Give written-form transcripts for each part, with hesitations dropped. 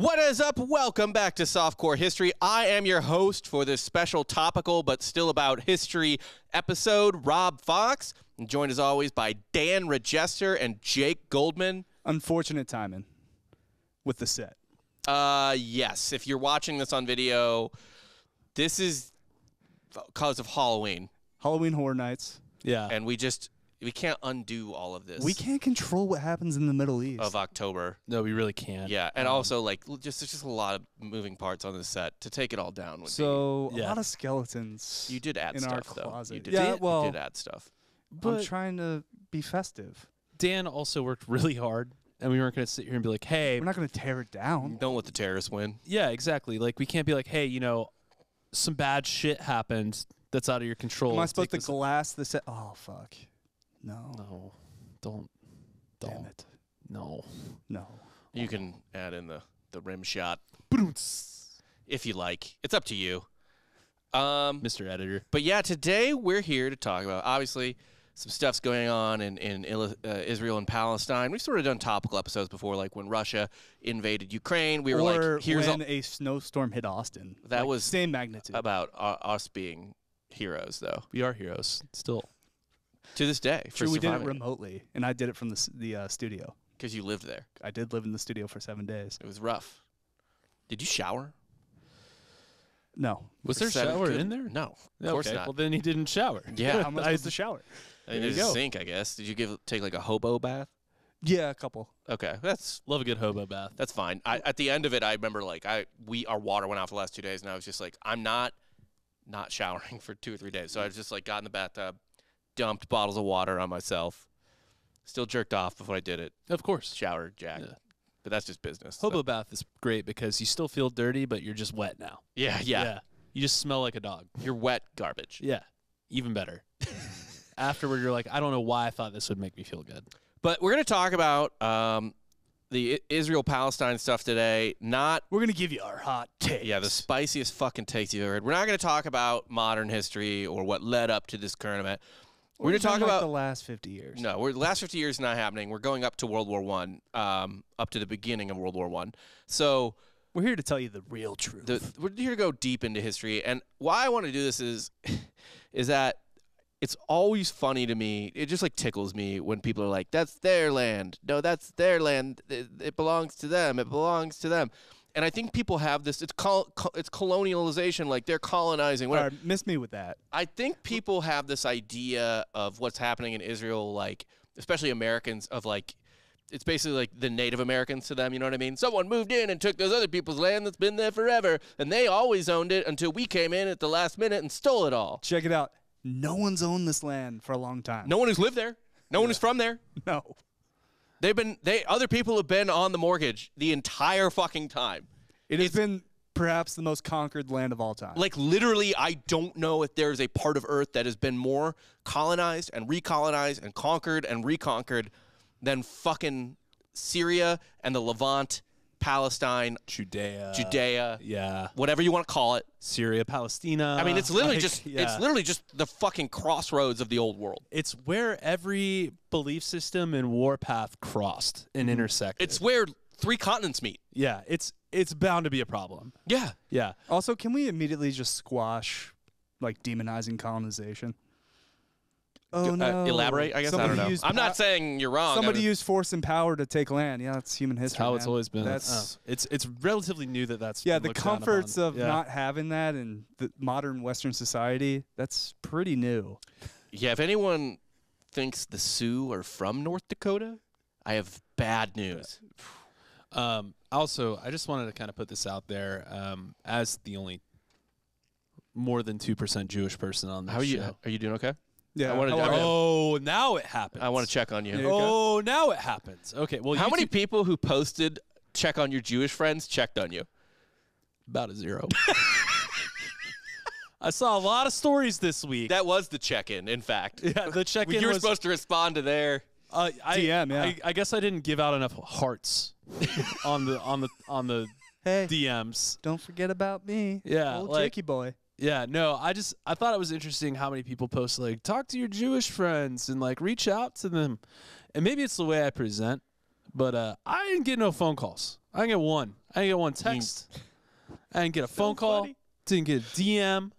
What is up? Welcome back to Softcore History. I am your host for this special topical but still about history episode, Rob Fox. I'm joined as always by Dan Regester and Jake Goldman. Unfortunate timing with the set. Yes. If you're watching this on video, this is because of Halloween. Halloween Horror Nights. Yeah. And we can't undo all of this. We can't control what happens in the Middle East. Of October. No, we really can't. Yeah, and also, like, there's just a lot of moving parts on the set. To take it all down would be... So, a lot of skeletons. You did add stuff, though. Closet. You did, you did add stuff. But I'm trying to be festive. Dan also worked really hard, and we weren't going to sit here and be like, hey... We're not going to tear it down. Don't let the terrorists win. Yeah, exactly. Like, we can't be like, hey, you know, some bad shit happened that's out of your control. Am I supposed to glass the set? Oh, fuck. No. No. Don't. Damn it. No. No. You can add in the rim shot. If you like. It's up to you. Mr. Editor. But yeah, today we're here to talk about, obviously, some stuff's going on in Israel and Palestine. We've sort of done topical episodes before, like when Russia invaded Ukraine. We were like, here's when a snowstorm hit Austin. That was same magnitude. About us being heroes, though. We are heroes still. To this day. True, we did it remotely, and I did it from the studio. Because you lived there. I did live in the studio for 7 days. It was rough. Did you shower? No. Was there a shower in there? No, of course not. Well, then he didn't shower. Yeah. How am I supposed to shower? I mean, there's a sink, I guess. Did you take like a hobo bath? Yeah, a couple. Okay. Love a good hobo bath. That's fine. At the end of it, I remember, like, our water went out for the last 2 days, and I was just like, I'm not showering for 2 or 3 days. So I just, like, got in the bathtub. Dumped bottles of water on myself. Still jerked off before I did it. Of course. Showered, jacked. Yeah. But that's just business. Hobo bath is great because you still feel dirty, but you're just wet now. Yeah. You just smell like a dog. You're wet garbage. Yeah. Even better. Afterward, you're like, I don't know why I thought this would make me feel good. But we're going to talk about the Israel-Palestine stuff today. We're going to give you our hot takes. Yeah, the spiciest fucking takes you've ever heard. We're not going to talk about modern history or what led up to this current event. We're going to talk about the last 50 years. No, the last 50 years is not happening. We're going up to World War I, up to the beginning of World War I. So we're here to tell you the real truth. We're here to go deep into history. And why I want to do this is that it's always funny to me. It just, like, tickles me when people are like, that's their land. No, that's their land. It belongs to them. It belongs to them. And I think people have this. It's colonialization, like they're colonizing. Whatever. Miss me with that. I think people have this idea of what's happening in Israel, like especially Americans, of like it's basically like the Native Americans to them. You know what I mean? Someone moved in and took those other people's land that's been there forever, and they always owned it until we came in at the last minute and stole it all. Check it out. No one's owned this land for a long time. No one who's lived there. No one who's from there. No. Other people have been on the mortgage the entire fucking time. It's been perhaps the most conquered land of all time. Like, literally, I don't know if there's a part of Earth that has been more colonized and recolonized and conquered and reconquered than fucking Syria and the Levant, Palestine, Judea, yeah, whatever you want to call it, Syria, Palestina. I mean, it's literally it's literally just the fucking crossroads of the old world. It's where every belief system and warpath crossed and intersected. It's where three continents meet. Yeah, it's bound to be a problem. Yeah, yeah. Also, can we immediately just squash, like, demonizing colonization? Oh, no. Elaborate, I guess. Somebody, I don't know. I'm not saying you're wrong. Somebody used force and power to take land. Yeah, that's human history. That's how it's always been. That's it's relatively new that's yeah. The comforts of not having that in the modern Western society, that's pretty new. Yeah, if anyone thinks the Sioux are from North Dakota, I have bad news. Yeah. Also, I just wanted to kind of put this out there as the only more than 2% Jewish person on this show. Are you doing okay? Yeah. Now it happens. I want to check on you. Now it happens. Okay. Well, how many people who posted check on your Jewish friends checked on you? About a zero. I saw a lot of stories this week. That was the check-in, in fact. Yeah, the check-in was... You were supposed to respond to their DM, yeah. I guess I didn't give out enough hearts on the hey, DMs. Don't forget about me. Yeah. Old Jakey boy. Yeah, no, I thought it was interesting how many people post, like, talk to your Jewish friends and, like, reach out to them. And maybe it's the way I present, but I didn't get no phone calls. I didn't get one. I didn't get one text. I didn't get a phone call. Funny. Didn't get a DM.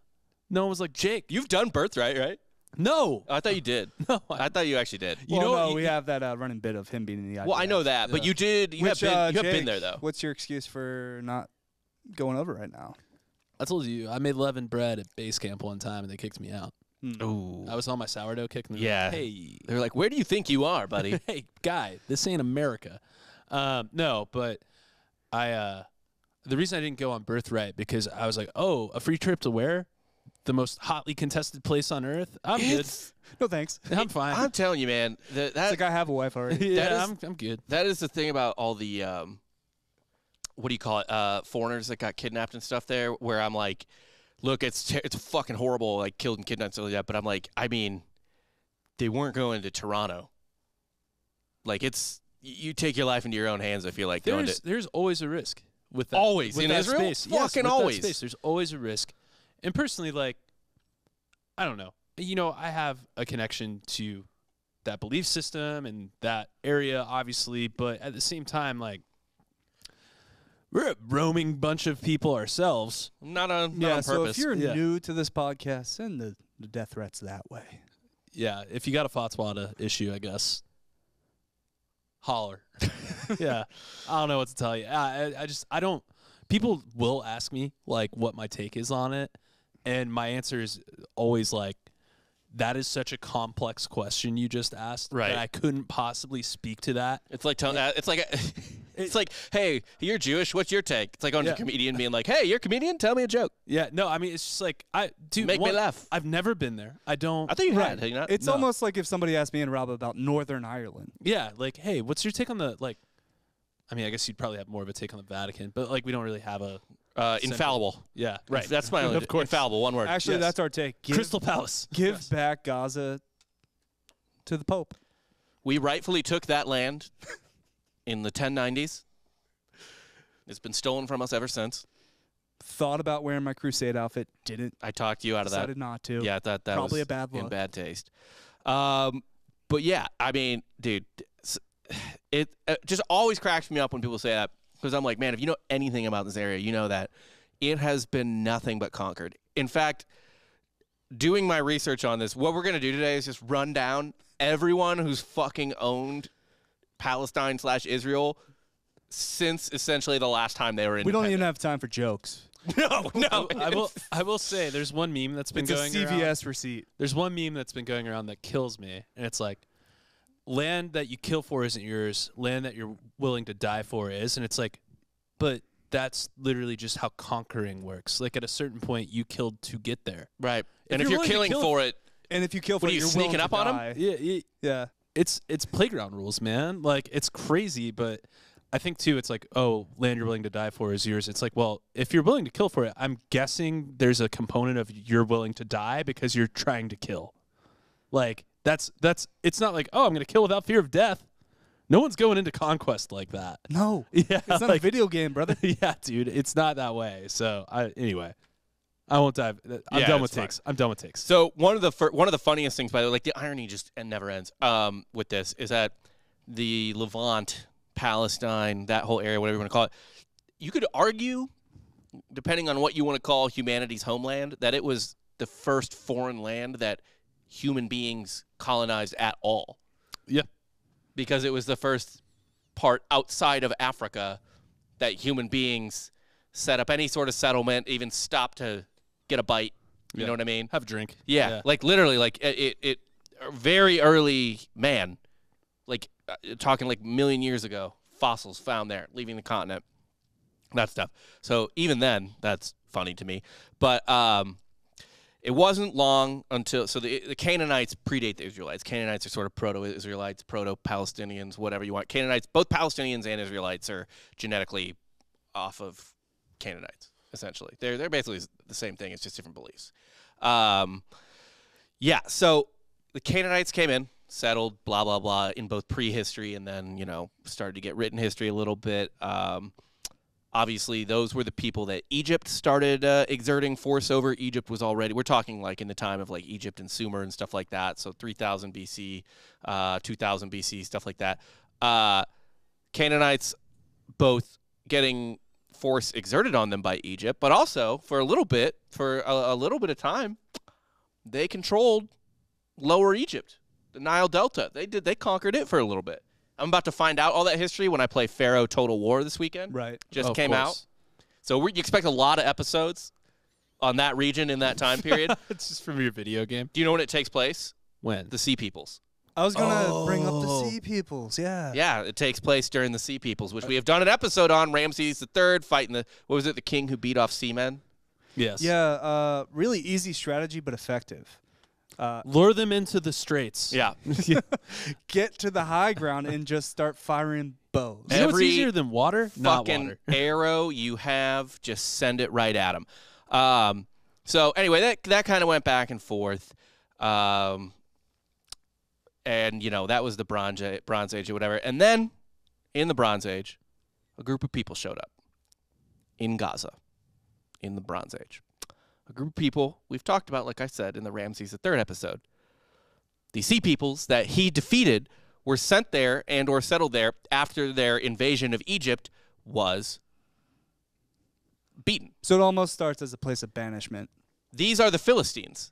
No one was like, Jake, you've done Birthright, right? No. I thought you did. No. I thought you actually did. You know, no, we have that running bit of him being in the IBS. Well, I know that, but you did. You have been there, though. What's your excuse for not going over right now? I told you, I made leavened bread at base camp one time, and they kicked me out. Ooh. I was on my sourdough kick. And they were like, hey. They were like, where do you think you are, buddy? Hey, guy, this ain't America. No, but I the reason I didn't go on Birthright because I was like, oh, a free trip to where? The most hotly contested place on earth. I'm good. No thanks. I'm fine. I'm telling you, man. That's like I have a wife already. Yeah, I'm good. That is the thing about all the what do you call it? Foreigners that got kidnapped and stuff there. Where I'm like, look, it's fucking horrible, like killed and kidnapped and stuff like that. But I'm like, I mean, they weren't going to Toronto. Like it's you take your life into your own hands. I feel like there's always a risk with that. Always with in that Israel, space. Fucking yes, always. That space, there's always a risk. And personally, like, I don't know. You know, I have a connection to that belief system and that area, obviously. But at the same time, like, we're a roaming bunch of people ourselves. Not on purpose. So if you're new to this podcast, send the death threats that way. Yeah, if you got a Fatwa issue, I guess, holler. Yeah, I don't know what to tell you. I don't. People will ask me, like, what my take is on it. And my answer is always like, that is such a complex question you just asked. Right. That I couldn't possibly speak to that. It's like telling it's like, hey, you're Jewish. What's your take? It's like on a comedian being like, hey, you're a comedian. Tell me a joke. Yeah. No, I mean, it's just like, make me laugh. I've never been there. I don't. I thought you had. Have you not? It's almost like if somebody asked me and Rob about Northern Ireland. Yeah. Like, hey, what's your take on the, like, I mean, I guess you'd probably have more of a take on the Vatican, but, like, we don't really have a... infallible. Yeah. Right. That's my only... Of course. Infallible, one word. Actually, that's our take. Crystal Palace. Give back Gaza to the Pope. We rightfully took that land in the 1090s. It's been stolen from us ever since. Thought about wearing my crusade outfit. Didn't. I talked you out of that. Decided not to. Yeah, I thought that was... Probably a bad look. In bad taste. But, yeah, I mean, dude... It just always cracks me up when people say that because I'm like, man, if you know anything about this area, you know that it has been nothing but conquered. In fact, doing my research on this, what we're going to do today is just run down everyone who's fucking owned Palestine/Israel since essentially the last time they were in. We don't even have time for jokes. No. I will say there's one meme that's been going around. It's a CVS receipt. There's one meme that's been going around that kills me, and it's like, land that you kill for isn't yours. Land that you're willing to die for is. And it's like, but that's literally just how conquering works. Like, at a certain point, you killed to get there. Right. And if you're killing for it. And if you kill for it, you're sneaking up on them? Yeah. It's playground rules, man. Like, it's crazy. But I think, too, it's like, oh, land you're willing to die for is yours. It's like, well, if you're willing to kill for it, I'm guessing there's a component of you're willing to die because you're trying to kill. Like. That's it's not like, oh, I'm gonna kill without fear of death. No one's going into conquest like that. No. Yeah. It's not like, a video game, brother. Yeah, dude. It's not that way. So anyway. I won't dive. I'm done with takes. So one of the funniest things, by the way, like the irony just never ends with this, is that the Levant, Palestine, that whole area, whatever you want to call it, you could argue, depending on what you want to call humanity's homeland, that it was the first foreign land that human beings colonized at all. Yeah. Because it was the first part outside of Africa that human beings set up any sort of settlement, even stop to get a bite. You know what I mean? Have a drink. Yeah. Like, literally, like, it very early man, like, talking like a million years ago, fossils found there, leaving the continent, that stuff. So even then, that's funny to me. But, it wasn't long until, so the Canaanites predate the Israelites. Canaanites are sort of proto-Israelites, proto-Palestinians, whatever you want. Canaanites, both Palestinians and Israelites are genetically off of Canaanites, essentially. They're basically the same thing. It's just different beliefs. Yeah, so the Canaanites came in, settled, blah, blah, blah, in both prehistory and then, you know, started to get written history a little bit. Obviously, those were the people that Egypt started exerting force over. Egypt was already, we're talking like in the time of like Egypt and Sumer and stuff like that. So 3000 BC, 2000 BC, stuff like that. Canaanites both getting force exerted on them by Egypt, but also for a little bit, for a little bit of time, they controlled Lower Egypt, the Nile Delta. They conquered it for a little bit. I'm about to find out all that history when I play Pharaoh Total War this weekend. Right. Just came out. So you expect a lot of episodes on that region in that time period. It's just from your video game. Do you know when it takes place? When? The Sea Peoples. I was going to bring up the Sea Peoples, yeah. Yeah, it takes place during the Sea Peoples, which we have done an episode on. Ramses III fighting the, what was it, the king who beat off seamen? Yes. Yeah, really easy strategy but effective. Lure them into the straits. Yeah. Get to the high ground and just start firing bows. You know what's easier than water? Not water. Fucking arrow you have, just send it right at them. So anyway, that kind of went back and forth. And, you know, that was the Bronze Age or whatever. And then in the Bronze Age, a group of people showed up in Gaza in the Bronze Age. A group of people we've talked about, like I said, in the Ramses III episode. The Sea Peoples that he defeated were sent there and or settled there after their invasion of Egypt was beaten. So it almost starts as a place of banishment. These are the Philistines.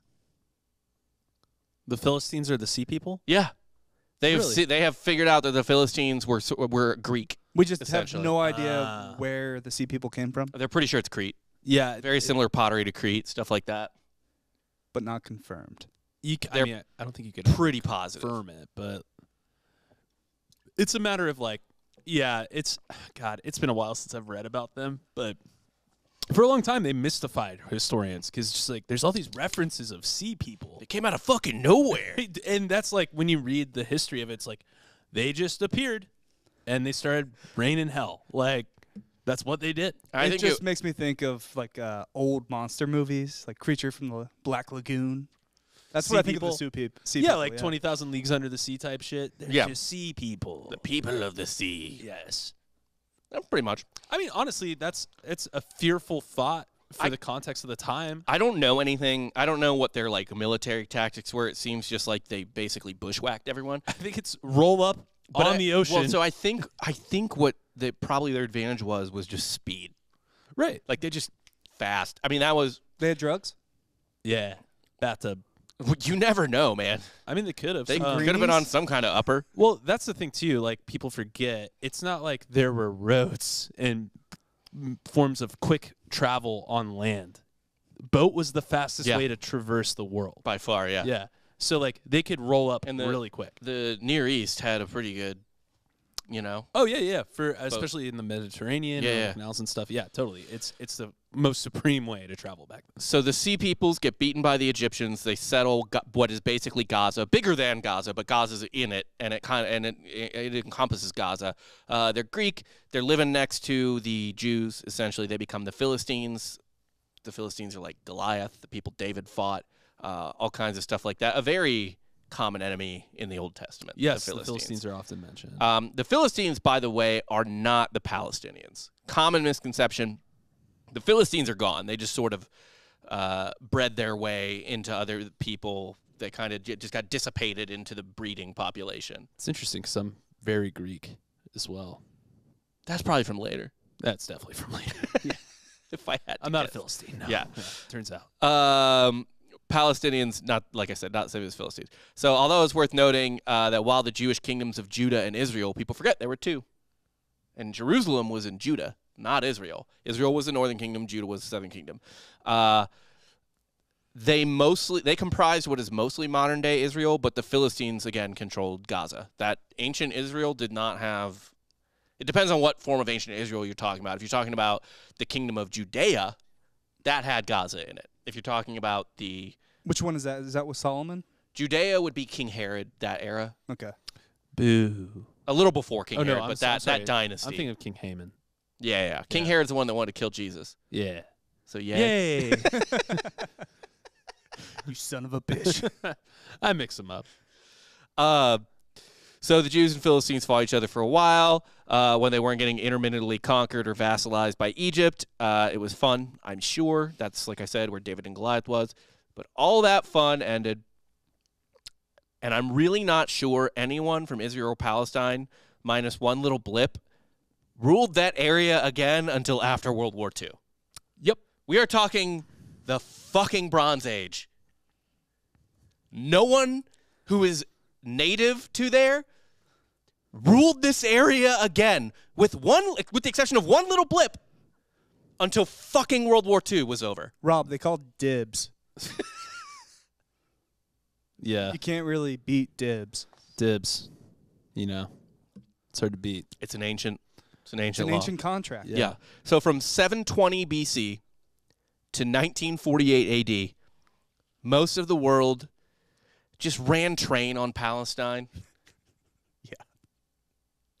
The Philistines are the Sea People? Yeah. They have figured out that the Philistines were Greek. We just have no idea where the Sea People came from. They're pretty sure it's Crete. Yeah, very similar pottery to Crete, stuff like that, but not confirmed. I mean, I don't think you could pretty positive confirm it, but it's a matter of like, yeah, it's been a while since I've read about them, but for a long time they mystified historians because just like there's all these references of sea people. They came out of fucking nowhere, and that's like when you read the history of it, it's like they just appeared and they started raining hell like. That's what they did. It just makes me think of like old monster movies, like Creature from the Black Lagoon. That's what I think of the Sea People. Yeah, like 20,000 Leagues Under the Sea type shit. They're just sea people. The people of the sea. Yes. Pretty much. I mean, honestly, it's a fearful thought for the context of the time. I don't know anything. I don't know what their like military tactics were. It seems just like they basically bushwhacked everyone. I think it's roll up. But on the ocean. Well, so I think what probably their advantage was just speed. Right. Like they just fast. I mean, they had drugs? Yeah. Bathtub. You never know, man. I mean, they could have. They could have been on some kind of upper. Well, that's the thing too, like people forget. It's not like there were roads and forms of quick travel on land. Boat was the fastest way to traverse the world. By far, yeah. Yeah. So, like, they could roll up really quick. The Near East had a pretty good, you know. Oh, yeah, yeah. Especially in the Mediterranean and canals and stuff. Yeah, totally. It's the most supreme way to travel back then. So the Sea Peoples get beaten by the Egyptians. They settle what is basically Gaza, bigger than Gaza, but Gaza's in it, and it encompasses Gaza. They're Greek. They're living next to the Jews, essentially. They become the Philistines. The Philistines are like Goliath, the people David fought. All kinds of stuff like that. A very common enemy in the Old Testament. Yes, the Philistines are often mentioned. The Philistines, by the way, are not the Palestinians. Common misconception. The Philistines are gone. They just sort of bred their way into other people. They kind of just got dissipated into the breeding population. It's interesting because I'm very Greek as well. That's probably from later. That's definitely from later. Yeah. If I had to I'm not a Philistine. No. Yeah. No, turns out. Palestinians, not like I said, not the same as Philistines. So, although it's worth noting that while the Jewish kingdoms of Judah and Israel, people forget there were two, and Jerusalem was in Judah, not Israel. Israel was the northern kingdom, Judah was the southern kingdom. They comprised what is mostly modern day Israel, but the Philistines again controlled Gaza. That ancient Israel did not have. It depends on what form of ancient Israel you're talking about. If you're talking about the kingdom of Judea, that had Gaza in it. If you're talking about the... Which one is that? Is that with Solomon? Judea would be King Herod, that era. Okay. Boo. A little before King Herod, but that dynasty. I'm thinking of King Haman. Yeah, yeah. King Herod's the one that wanted to kill Jesus. Yeah. So, yay. Yay. You son of a bitch. I mix them up. So the Jews and Philistines fought each other for a while when they weren't getting intermittently conquered or vassalized by Egypt. It was fun, I'm sure. That's, like I said, where David and Goliath was. But all that fun ended, and I'm really not sure anyone from Israel or Palestine, minus one little blip, ruled that area again until after World War II. Yep. We are talking the fucking Bronze Age. No one who is native to there ruled this area again with the exception of one little blip until fucking World War II was over. Rob, they called dibs. Yeah. You can't really beat dibs. Dibs. You know. It's hard to beat. It's an ancient contract. Yeah. So from 720 BC to 1948 AD, most of the world just ran train on Palestine. Yeah.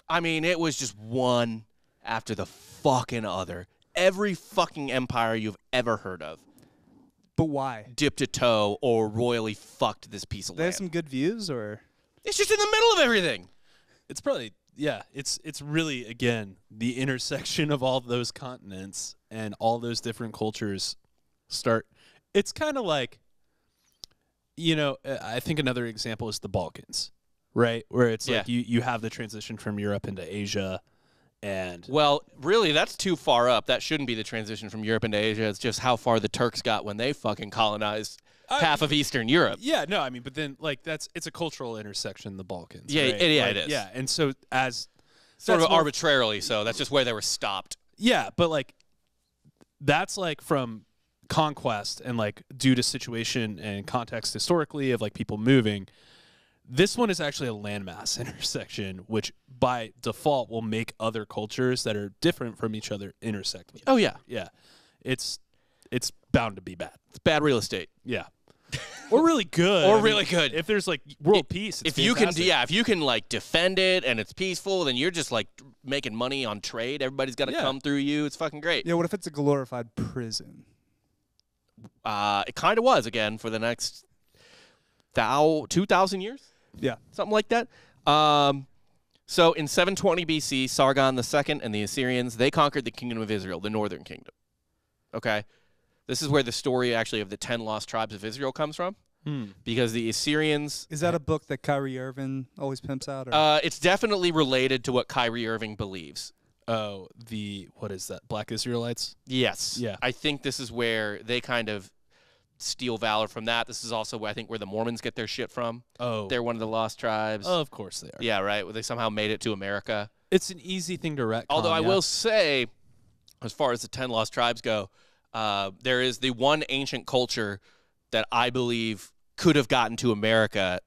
I mean, it was just one after the fucking other. Every fucking empire you've ever heard of. But why? Dipped a toe or royally fucked this piece of land. They have some good views, or? It's just in the middle of everything. It's probably... Yeah, it's really, again, the intersection of all those continents and all those different cultures start. It's kind of like, you know, I think another example is the Balkans, right? Where it's like you have the transition from Europe into Asia and... Well, really, that's too far up. That shouldn't be the transition from Europe into Asia. It's just how far the Turks got when they fucking colonized... half of Eastern Europe. Yeah, no, I mean, but then, like, it's a cultural intersection, the Balkans. Yeah, right? Yeah, like, it is. Yeah, and so as... Sort of arbitrarily, so that's just where they were stopped. Yeah, but, like, that's, like, from conquest and, like, due to situation and context historically of, like, people moving. This one is actually a landmass intersection, which by default will make other cultures that are different from each other intersect with. Oh, yeah. Yeah. It's bound to be bad. It's bad real estate. Yeah. Or really good. Or really good. If there's like world peace, it's fantastic. If you can like defend it and it's peaceful, then you're just like making money on trade. Everybody's got to come through you. It's fucking great. Yeah. What if it's a glorified prison? It kind of was again for the next 2,000 years. Yeah, something like that. So in 720 BC, Sargon the Second and the Assyrians, they conquered the kingdom of Israel, the northern kingdom. Okay. This is where the story, actually, of the 10 lost tribes of Israel comes from, because the Assyrians... Is that a book that Kyrie Irving always pimps out? Or? It's definitely related to what Kyrie Irving believes. Oh, what is that, Black Israelites? Yes. Yeah. I think this is where they kind of steal valor from that. This is also, I think, where the Mormons get their shit from. Oh. They're one of the lost tribes. Oh, of course they are. Yeah, right? Well, they somehow made it to America. It's an easy thing to retcon. Although I will say, as far as the 10 lost tribes go... there is the one ancient culture that I believe could have gotten to America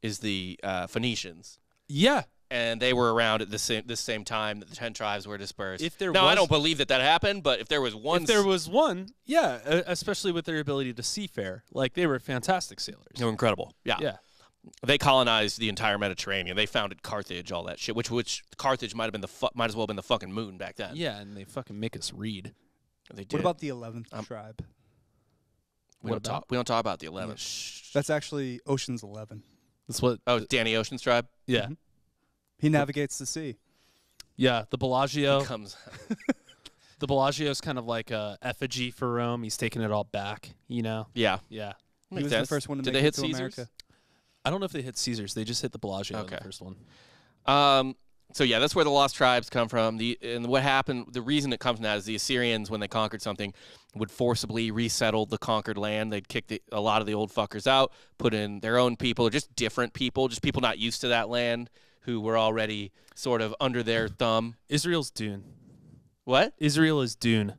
is the Phoenicians. Yeah. And they were around at the same time that the 10 tribes were dispersed. I don't believe that happened, but if there was one... If there was one, yeah, especially with their ability to seafare. Like, they were fantastic sailors. They were incredible. Yeah. Yeah. They colonized the entire Mediterranean. They founded Carthage, all that shit, which Carthage might as well have been the fucking moon back then. Yeah, and they fucking make us read. What about the 11th tribe? We don't talk about the 11th. Yeah. That's actually Ocean's 11. That's what. Oh, Danny Ocean's tribe. Yeah, he navigates the sea. Yeah, the Bellagio comes. The Bellagio is kind of like a effigy for Rome. He's taking it all back. You know. Yeah. Yeah. He was the first one to make it to America. I don't know if they hit Caesar's. They just hit the Bellagio in the first one. So, yeah, that's where the lost tribes come from. The reason it comes from that is the Assyrians, when they conquered something, would forcibly resettle the conquered land. They'd kick a lot of the old fuckers out, put in their own people, or just different people, just people not used to that land who were already sort of under their thumb. Israel's Dune. What? Israel is Dune.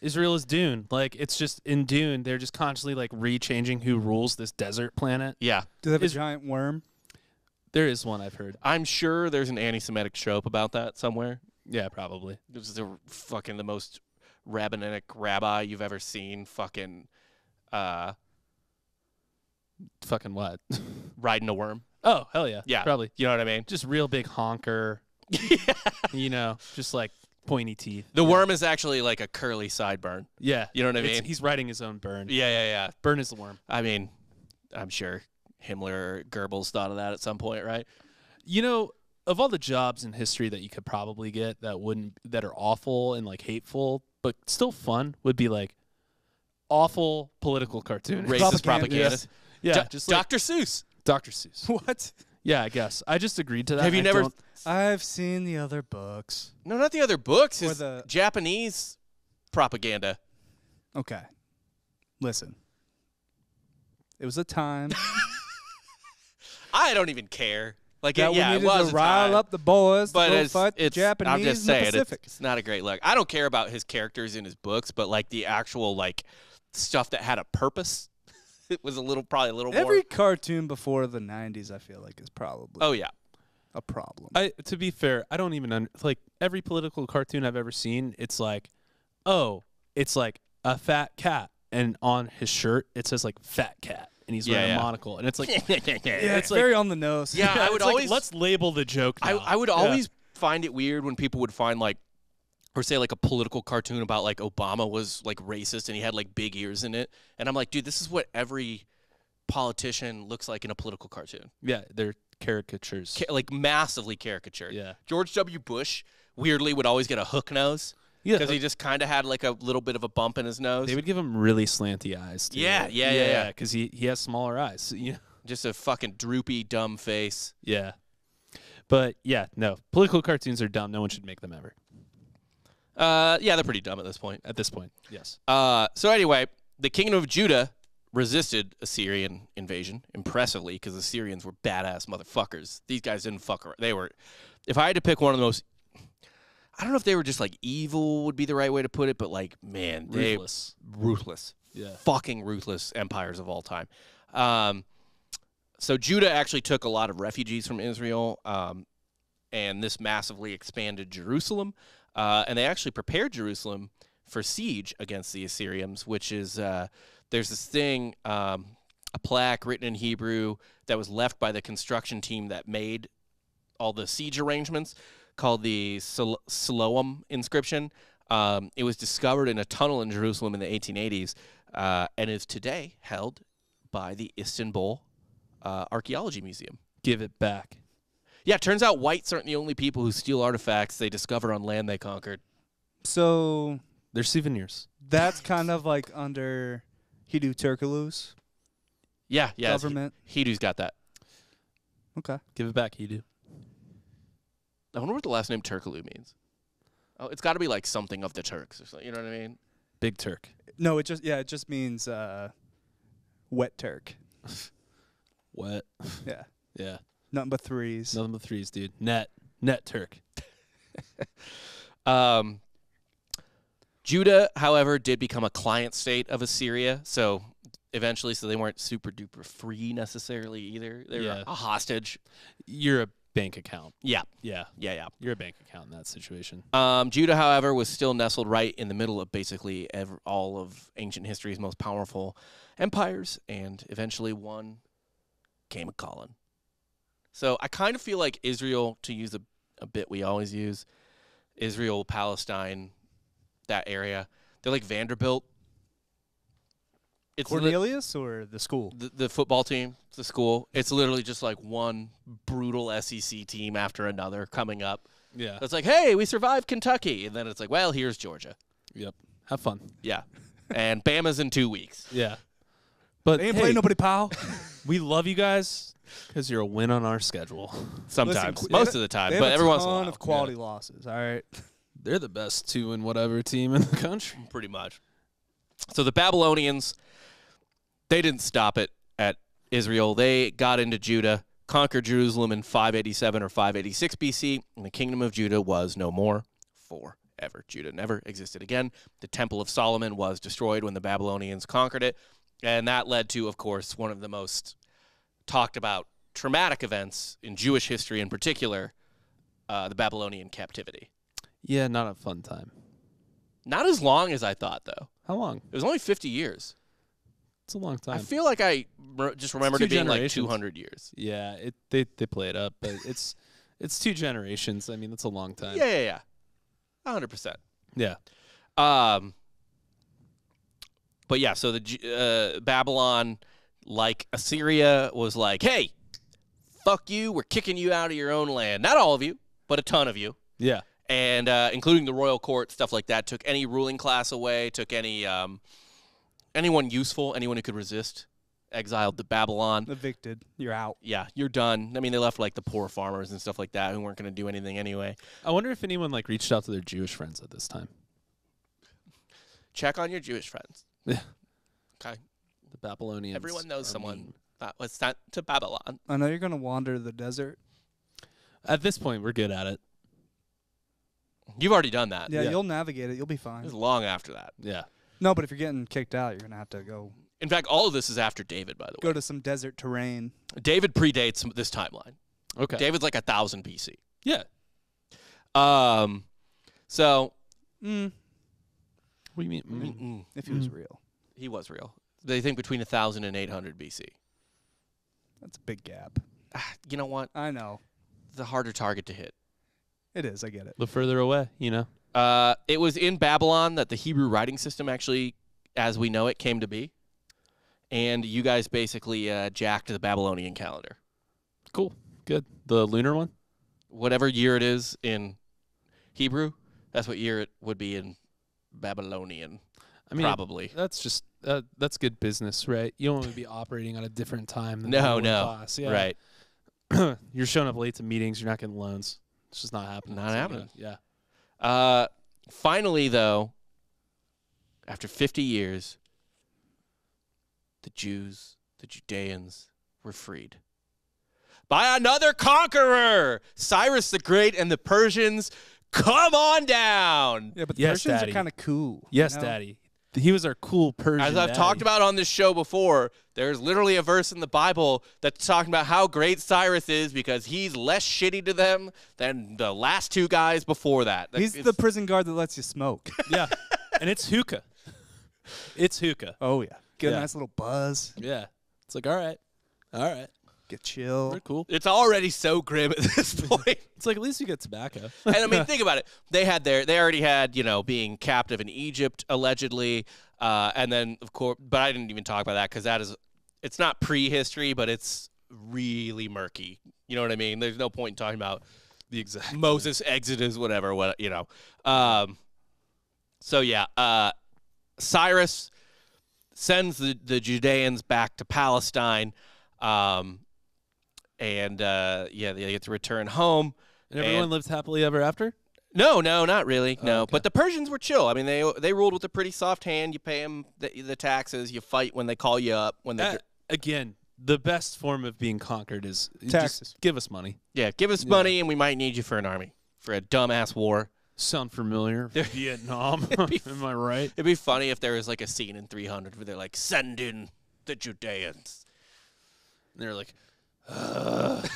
Israel is Dune. Like, it's just in Dune, they're just constantly, like, re-changing who rules this desert planet. Yeah. Do they have a giant worm? There is one, I've heard. I'm sure there's an anti-Semitic trope about that somewhere. Yeah, probably. This is fucking the most rabbinic rabbi you've ever seen. Fucking what? Riding a worm. Oh, hell yeah. Yeah. Probably. You know what I mean? Just real big honker. Yeah. You know, just like pointy teeth. The worm is actually like a curly sideburn. Yeah. You know what I mean? He's riding his own burn. Yeah, yeah, yeah. Burn is the worm. I mean, I'm sure Himmler or Goebbels thought of that at some point, right? You know, of all the jobs in history that you could probably get that are awful and like hateful, but still fun, would be like awful political cartoon, racist propaganda. Yes. Yeah, just Dr. Seuss. Dr. Seuss. What? Yeah, I guess. I just agreed to that. Have you never... I've seen the other books. No, not the other books. It's the Japanese propaganda. Okay. Listen. It was a time. I don't even care. Like, that yeah, we it was to rile time, up the boys but to fight the Japanese I'm just saying, it's not a great look. I don't care about his characters in his books, but, like, the actual, like, stuff that had a purpose... It was a little, probably a little more. Every cartoon before the 90s, I feel like, is probably. Oh, yeah. A problem. To be fair, I don't even, like, every political cartoon I've ever seen, it's like, oh, it's like a fat cat. And on his shirt, it says, like, fat cat. And he's wearing a monocle. And it's like, yeah, it's like, very on the nose. Yeah, I would always. Like, let's label the joke now. I would always find it weird when people would find, like, or say, like, a political cartoon about, like, Obama was, like, racist and he had, like, big ears in it. And I'm like, dude, this is what every politician looks like in a political cartoon. Yeah, they're caricatures. Like, massively caricatured. Yeah. George W. Bush, weirdly, would always get a hook nose. Yeah. Because he just kind of had, like, a little bit of a bump in his nose. They would give him really slanty eyes. Too, yeah, right? Yeah. Because he has smaller eyes. Yeah. Just a fucking droopy, dumb face. Yeah. But, yeah, no. Political cartoons are dumb. No one should make them ever. Yeah, they're pretty dumb at this point. At this point, yes. So anyway, the kingdom of Judah resisted Assyrian invasion impressively because the Assyrians were badass motherfuckers. These guys didn't fuck around. They were, if I had to pick one of the most, I don't know if they were just like evil would be the right way to put it, but like, man, ruthless, yeah, fucking ruthless empires of all time. So Judah actually took a lot of refugees from Israel, and this massively expanded Jerusalem. And they actually prepared Jerusalem for siege against the Assyrians, which is, there's this thing, a plaque written in Hebrew that was left by the construction team that made all the siege arrangements called the Siloam inscription. It was discovered in a tunnel in Jerusalem in the 1880s and is today held by the Istanbul Archaeology Museum. Give it back. Yeah, it turns out whites aren't the only people who steal artifacts they discover on land they conquered. So... They're souvenirs. That's kind of like under Hidu Turkulu's government. Hidu's got that. Okay. Give it back, Hidu. I wonder what the last name Turkulu means. Oh, it's got to be like something of the Turks or something. You know what I mean? Big Turk. No, it just, yeah, it just means wet Turk. Wet. Yeah. Yeah. Nothing but threes. Nothing but threes, dude. Net Turk. Judah, however, did become a client state of Assyria. So eventually, so they weren't super duper free necessarily either. They were a hostage. You're a bank account. Yeah. Yeah. Yeah. Yeah. You're a bank account in that situation. Judah, however, was still nestled right in the middle of basically all of ancient history's most powerful empires. And eventually one came a-calling. So I kind of feel like Israel, to use a bit we always use, Israel, Palestine, that area, they're like Vanderbilt. It's Cornelius or the school? The football team, the school. It's literally just like one brutal SEC team after another coming up. Yeah. So it's like, hey, we survived Kentucky. And then it's like, well, here's Georgia. Yep. Have fun. Yeah. And Bama's in 2 weeks. Yeah. But they ain't playing nobody, pal. We love you guys. Because you're a win on our schedule. Sometimes. Listen, most of the time. But every once in a while. They have a ton of quality losses. All right. They're the best 2 and whatever team in the country. Pretty much. So the Babylonians, they didn't stop it at Israel. They got into Judah, conquered Jerusalem in 587 or 586 BC, and the kingdom of Judah was no more forever. Judah never existed again. The Temple of Solomon was destroyed when the Babylonians conquered it, and that led to, of course, one of the most talked about traumatic events in Jewish history in particular, the Babylonian captivity. Yeah, not a fun time. Not as long as I thought, though. How long? It was only 50 years. It's a long time. I feel like I just remembered it being like 200 years. Yeah, they play it up, but it's 2 generations. I mean, that's a long time. Yeah. 100%. Yeah. But, yeah, so the Babylon... Like Assyria was like, hey, fuck you. We're kicking you out of your own land. Not all of you, but a ton of you. Yeah. And including the royal court, stuff like that, took any ruling class away, took anyone useful, anyone who could resist exiled to Babylon. Evicted. You're out. Yeah, you're done. I mean, they left, like, the poor farmers and stuff like that who weren't going to do anything anyway. I wonder if anyone, like, reached out to their Jewish friends at this time. Check on your Jewish friends. Yeah. Okay. The Babylonians. Everyone knows someone that was sent to Babylon. I know you're going to wander the desert. At this point, we're good at it. You've already done that. Yeah, you'll navigate it. You'll be fine. It was long after that. Yeah. No, but if you're getting kicked out, you're going to have to go. In fact, all of this is after David, by the way. Go to some desert terrain. David predates this timeline. Okay. David's like 1000 BC. Yeah. So. Mm. What do you mean? Mm. Mm. If he was real. He was real. They think between 1000 and 800 BC. That's a big gap. You know what? I know. The harder target to hit. It is. I get it. The further away, you know. It was in Babylon that the Hebrew writing system actually, as we know it, came to be. And you guys basically jacked the Babylonian calendar. Cool. Good. The lunar one? Whatever year it is in Hebrew, that's what year it would be in Babylonian. I mean, probably. That's just that's good business, right? You don't want to be operating on a different time than the boss. Yeah. Right. You're showing up late to meetings. You're not getting loans. It's just not happening. Not happening. Yeah. Finally, though, after 50 years, the Jews, the Judeans, were freed by another conqueror, Cyrus the Great and the Persians. Come on down. Yeah, but the Persians are kind of cool. Yes, you know? Daddy. He was our cool Persian. As I've talked about on this show before, there's literally a verse in the Bible that's talking about how great Cyrus is because he's less shitty to them than the last two guys before that. He's the prison guard that lets you smoke. Yeah. And it's hookah. It's hookah. Oh, yeah. Get a nice little buzz. Yeah. It's like, all right. All right. Get chill. They're cool. It's already so grim at this point. It's like, at least you get tobacco. And I mean, think about it. They already had, you know, being captive in Egypt allegedly, and then of course. But I didn't even talk about that because that is, it's not prehistory, but it's really murky. You know what I mean? There's no point in talking about the exact Moses Exodus, whatever. What you know. So yeah, Cyrus sends the Judeans back to Palestine. And, yeah, they get to return home. And everyone lives happily ever after? No, no, not really, no. Okay. But the Persians were chill. I mean, they ruled with a pretty soft hand. You pay them the taxes. You fight when they call you up. When again, the best form of being conquered is taxes. Just give us money. Yeah, give us money, and we might need you for an army, for a dumbass war. Sound familiar? Vietnam. Am I right? It'd be funny if there was, like, a scene in 300 where they're like, send in the Judeans. And they're like... God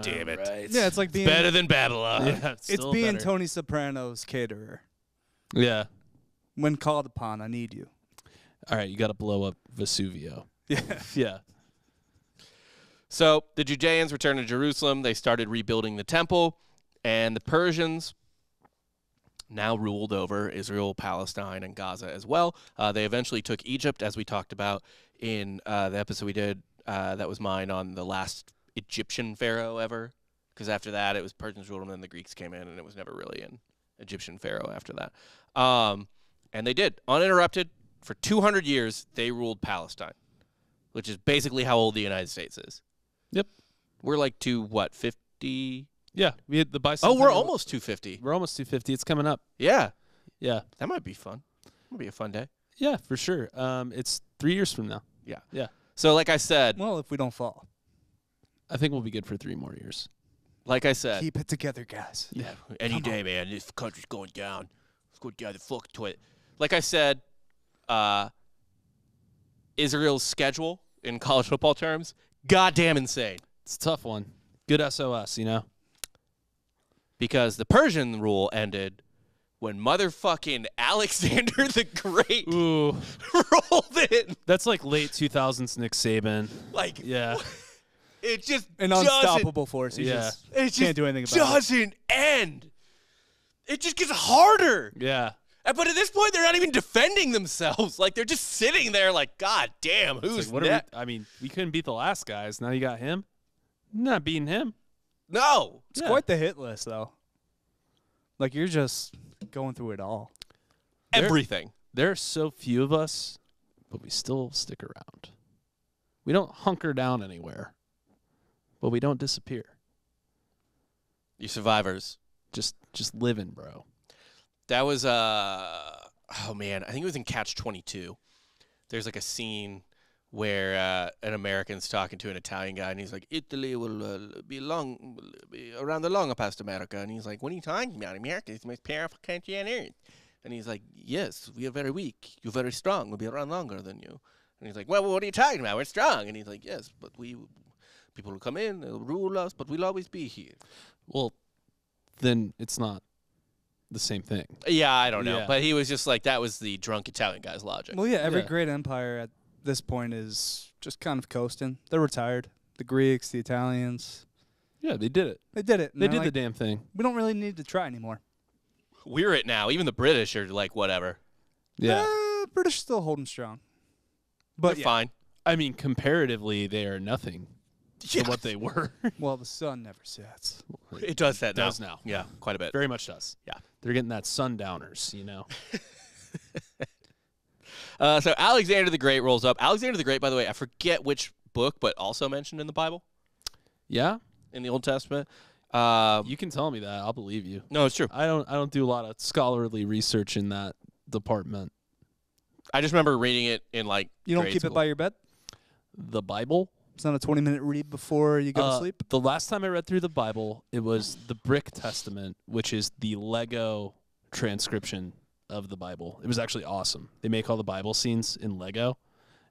damn it! Right. Yeah, it's like being better than Babylon. Yeah, it's being better. Tony Soprano's caterer. Yeah. When called upon, I need you. All right, you got to blow up Vesuvio. Yeah, yeah. So the Judeans returned to Jerusalem. They started rebuilding the temple, and the Persians now ruled over Israel, Palestine, and Gaza as well. They eventually took Egypt, as we talked about in the episode we did. That was mine on the last Egyptian pharaoh ever, because after that it was Persians ruled, and then the Greeks came in, and it was never really an Egyptian pharaoh after that. And they did uninterrupted for 200 years. They ruled Palestine, which is basically how old the United States is. Yep, we're like 250. Yeah, we had the bicentennial. Oh, we're almost 250. We're almost 250. It's coming up. Yeah, yeah. That might be fun. It'll be a fun day. Yeah, for sure. It's 3 years from now. Yeah. Yeah. So, like I said... Well, if we don't fall. I think we'll be good for 3 more years. Like I said... Keep it together, guys. Yeah. Any day, man. This country's going down. It's going down the fucking toilet. Like I said, Israel's schedule, in college football terms, goddamn insane. It's a tough one. Good SOS, you know? Because the Persian rule ended... when motherfucking Alexander the Great rolled in. That's like late 2000s Nick Saban. Like, yeah. It just an unstoppable force. You just can't do anything about it. It doesn't end. It just gets harder. Yeah. But at this point, they're not even defending themselves. Like, they're just sitting there like, God damn, who's like, that? I mean, we couldn't beat the last guys. Now you got him. Not beating him. No. It's quite the hit list, though. Like, you're just... going through it all. Everything. There are so few of us, but we still stick around. We don't hunker down anywhere, but we don't disappear. You survivors. Just living, bro. That was, oh, man, I think it was in Catch-22. There's, like, a scene where an American's talking to an Italian guy, and he's like, Italy will be around the longer past America. And he's like, what are you talking about? America is the most powerful country on earth. And he's like, yes, we are very weak. You're very strong. We'll be around longer than you. And he's like, well, what are you talking about? We're strong. And he's like, yes, but we people will come in, they'll rule us, but we'll always be here. Well, then it's not the same thing. Yeah, I don't know. Yeah. But he was just like, that was the drunk Italian guy's logic. Well, yeah, every great empire at this point is just kind of coasting. They're retired. The Greeks, the Italians. Yeah, they did it. They did it. They did, like, the damn thing. We don't really need to try anymore. We're it now. Even the British are like, whatever. Yeah. British still holding strong. But yeah. Fine. I mean, comparatively, they are nothing to what they were. Well, the sun never sets. It does that now. Does now. Yeah, quite a bit. Very much does. Yeah. They're getting that sundowners, you know. So Alexander the Great rolls up. Alexander the Great, by the way, I forget which book, but also mentioned in the Bible. Yeah? In the Old Testament. You can tell me that. I'll believe you. No, it's true. I don't do a lot of scholarly research in that department. I just remember reading it in, like, you don't keep it by your bed? The Bible? It's not a 20-minute read before you go to sleep? The last time I read through the Bible, it was the Brick Testament, which is the Lego transcription of the Bible. It was actually awesome. They make all the Bible scenes in Lego,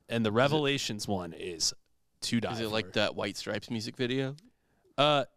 and the Revelations one is to die for. Is it like that White Stripes music video?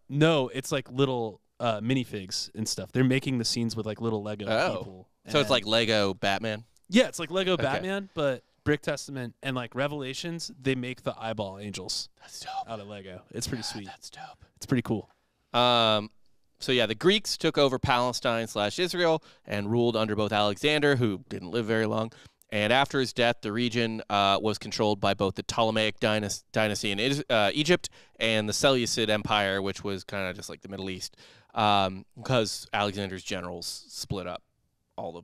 No, it's like little minifigs and stuff. They're making the scenes with, like, little Lego people. So it's like Lego Batman? Yeah, it's like Lego Batman, but Brick Testament and, like, Revelations, they make the eyeball angels. That's dope. Out of Lego. It's pretty sweet. That's dope. It's pretty cool. So, yeah, the Greeks took over Palestine/Israel and ruled under both Alexander, who didn't live very long, and after his death, the region was controlled by both the Ptolemaic dynasty in Egypt and the Seleucid Empire, which was kind of just like the Middle East, because Alexander's generals split up all the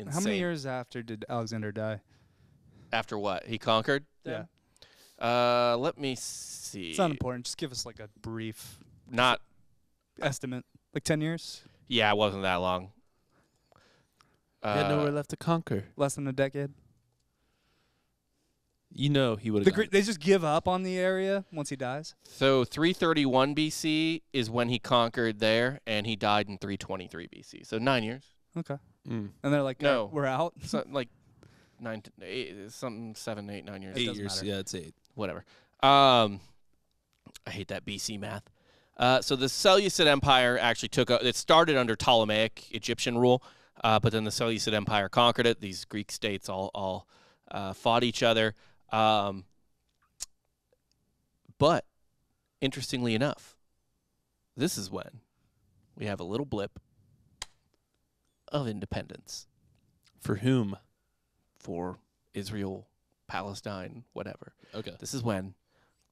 insane. How many years after did Alexander die? After what? He conquered? Yeah. Let me see. It's not important. Just give us, like, a brief estimate. Like 10 years? Yeah, it wasn't that long. He had nowhere left to conquer. Less than a decade. You know he would have. They just give up on the area once he dies? So 331 BC is when he conquered there, and he died in 323 BC. So 9 years. Okay. Mm. And they're like, no, we're out? So, like 9 to 8, something 7 to 8, 9 years. 8 years. Yeah, it's 8. Whatever. I hate that BC math. So the Seleucid Empire actually took it started under Ptolemaic Egyptian rule. But then the Seleucid Empire conquered it. These Greek states all fought each other. But interestingly enough, this is when we have a little blip of independence. For whom? For Israel, Palestine, whatever. Okay. This is when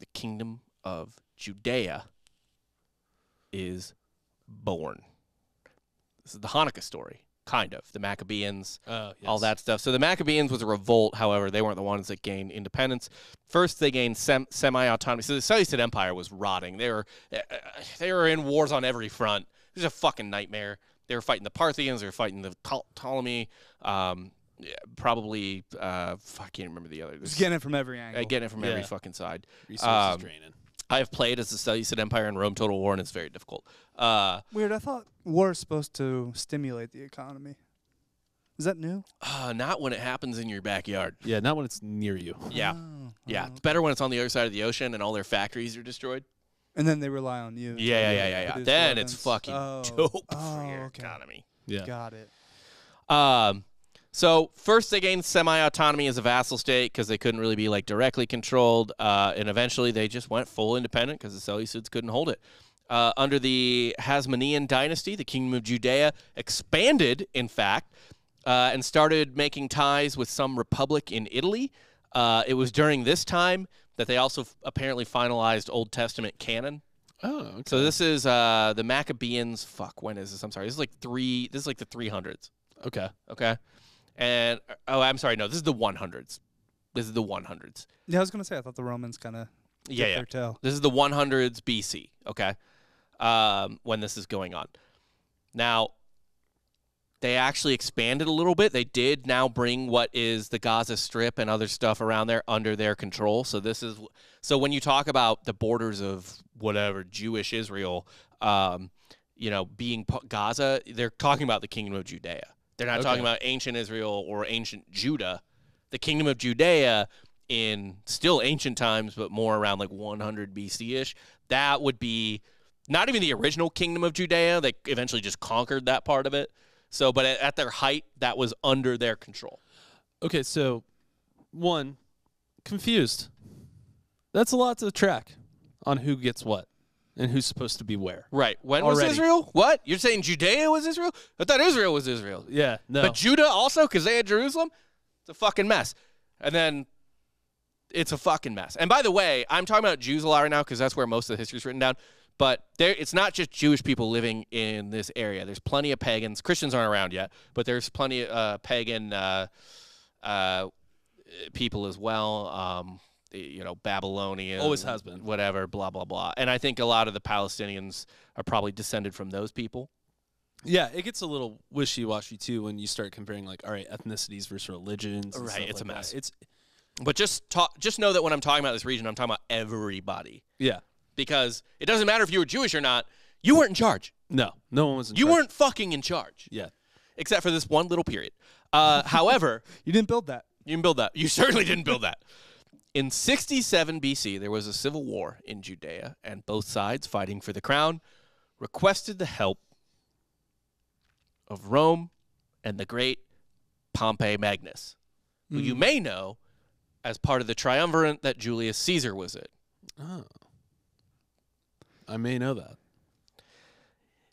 the kingdom of Judea is born. This is the Hanukkah story. Kind of. The Maccabeans, all that stuff. So the Maccabeans was a revolt, however. They weren't the ones that gained independence. First, they gained semi-autonomy. So the Seleucid Empire was rotting. They were in wars on every front. It was a fucking nightmare. They were fighting the Parthians. They were fighting the Ptolemy. I can't remember the other. Just getting it from every angle. Getting it from every fucking side. Resources draining. I have played as the Seleucid Empire in Rome Total War, and it's very difficult. Weird. I thought war is supposed to stimulate the economy. Is that new? Not when it happens in your backyard. Yeah, not when it's near you. Yeah. Oh, yeah. Oh, okay. It's better when it's on the other side of the ocean and all their factories are destroyed. And then they rely on you. Yeah. Then it's fucking dope for your economy. Yeah. Got it. So first they gained semi-autonomy as a vassal state because they couldn't really be, like, directly controlled, and eventually they just went full independent because the Seleucids couldn't hold it. Under the Hasmonean dynasty, the kingdom of Judea expanded, in fact, and started making ties with some republic in Italy. It was during this time that they also apparently finalized Old Testament canon. Oh, okay. So this is the Maccabeans. Fuck, when is this? I'm sorry. This is like the 300s. Okay. Okay. And, oh, I'm sorry, no, this is the 100s. This is the 100s. Yeah, I was going to say, I thought the Romans kind of dipped their toe. This is the 100s BC, okay, when this is going on. Now, they actually expanded a little bit. They did now bring what is the Gaza Strip and other stuff around there under their control. So this is, so when you talk about the borders of whatever Jewish Israel, you know, being Gaza, they're talking about the Kingdom of Judea. They're not talking about ancient Israel or ancient Judah. The Kingdom of Judea in still ancient times, but more around like 100 BC-ish, that would be not even the original Kingdom of Judea. They eventually just conquered that part of it. So, but at their height, that was under their control. Okay, so, one, confused. That's a lot to track on who gets what and who's supposed to be where. Right. When was Israel? What? You're saying Judea was Israel? I thought Israel was Israel. Yeah, no. But Judah also, because they had Jerusalem? It's a fucking mess. And then it's a fucking mess. And by the way, I'm talking about Jews a lot right now because that's where most of the history is written down. But there, it's not just Jewish people living in this area. There's plenty of pagans. Christians aren't around yet, but there's plenty of pagan people as well. You know, Babylonian. Always has been. Whatever, blah, blah, blah. And I think a lot of the Palestinians are probably descended from those people. Yeah, it gets a little wishy-washy, too, when you start comparing, like, all right, ethnicities versus religions. Right, it's a mess. But just know that when I'm talking about this region, I'm talking about everybody. Yeah. Because it doesn't matter if you were Jewish or not, you weren't in charge. No, no one was in charge. You weren't fucking in charge. Yeah. Except for this one little period. However. You didn't build that. You didn't build that. You certainly didn't build that. In 67 BC, there was a civil war in Judea, and both sides fighting for the crown requested the help of Rome and the great Pompey Magnus, who you may know as part of the triumvirate that Julius Caesar was in. Oh. I may know that.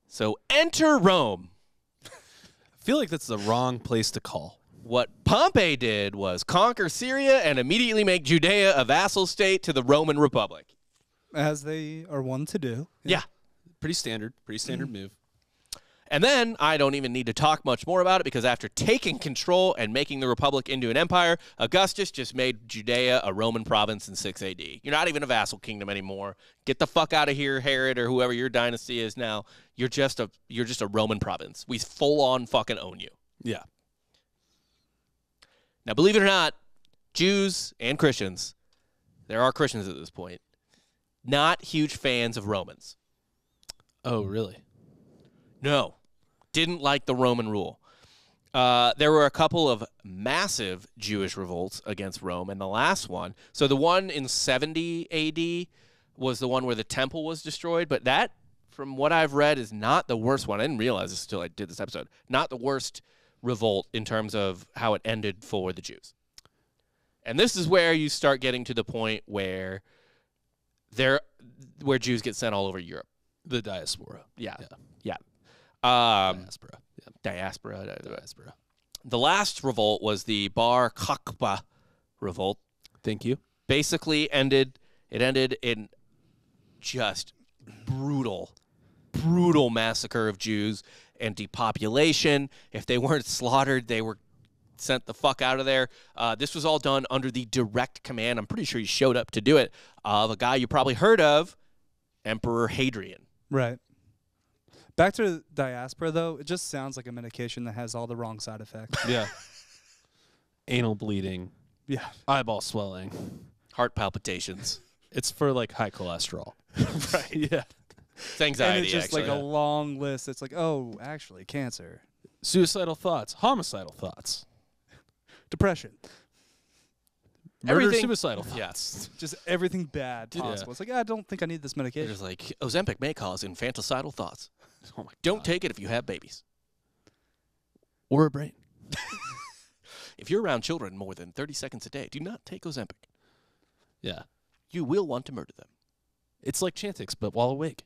So enter Rome. I feel like that's the wrong place to call. What Pompey did was conquer Syria and immediately make Judea a vassal state to the Roman Republic. As they are wont to do. Yeah. Pretty standard move. And then, I don't even need to talk much more about it, because after taking control and making the Republic into an empire, Augustus just made Judea a Roman province in 6 AD. You're not even a vassal kingdom anymore. Get the fuck out of here, Herod, or whoever your dynasty is now. You're just a Roman province. We full-on fucking own you. Yeah. Now, believe it or not, Jews and Christians, there are Christians at this point, not huge fans of Romans. Oh, really? No, didn't like the Roman rule. There were a couple of massive Jewish revolts against Rome, and the last one, so the one in 70 A.D. was the one where the temple was destroyed, but that, from what I've read, is not the worst one. I didn't realize this until I did this episode. Not the worst revolt in terms of how it ended for the Jews. And this is where you start getting to the point where Jews get sent all over Europe. The diaspora. Yeah. Diaspora. Yep. Diaspora. The last revolt was the Bar Kokhba revolt. Thank you. Basically ended in just brutal massacre of Jews and depopulation. If they weren't slaughtered, they were sent the fuck out of there. This was all done under the direct command, I'm pretty sure he showed up to do it, of a guy you probably heard of, Emperor Hadrian. Right. Back to diaspora, though, it just sounds like a medication that has all the wrong side effects. Yeah. Anal bleeding. Yeah. Eyeball swelling. Heart palpitations. It's for, like, high cholesterol. Right. Yeah. It's anxiety, and it's just, actually, like, a long list. It's like, oh, actually, cancer. Suicidal thoughts. Homicidal thoughts. Depression. Murder, suicidal thoughts. Yes. Just everything bad possible. Yeah. It's like, I don't think I need this medication. There's like, Ozempic may cause infanticidal thoughts. Oh my God. Don't take it if you have babies. Or a brain. If you're around children more than 30 seconds a day, do not take Ozempic. Yeah. You will want to murder them. It's like Chantix, but while awake.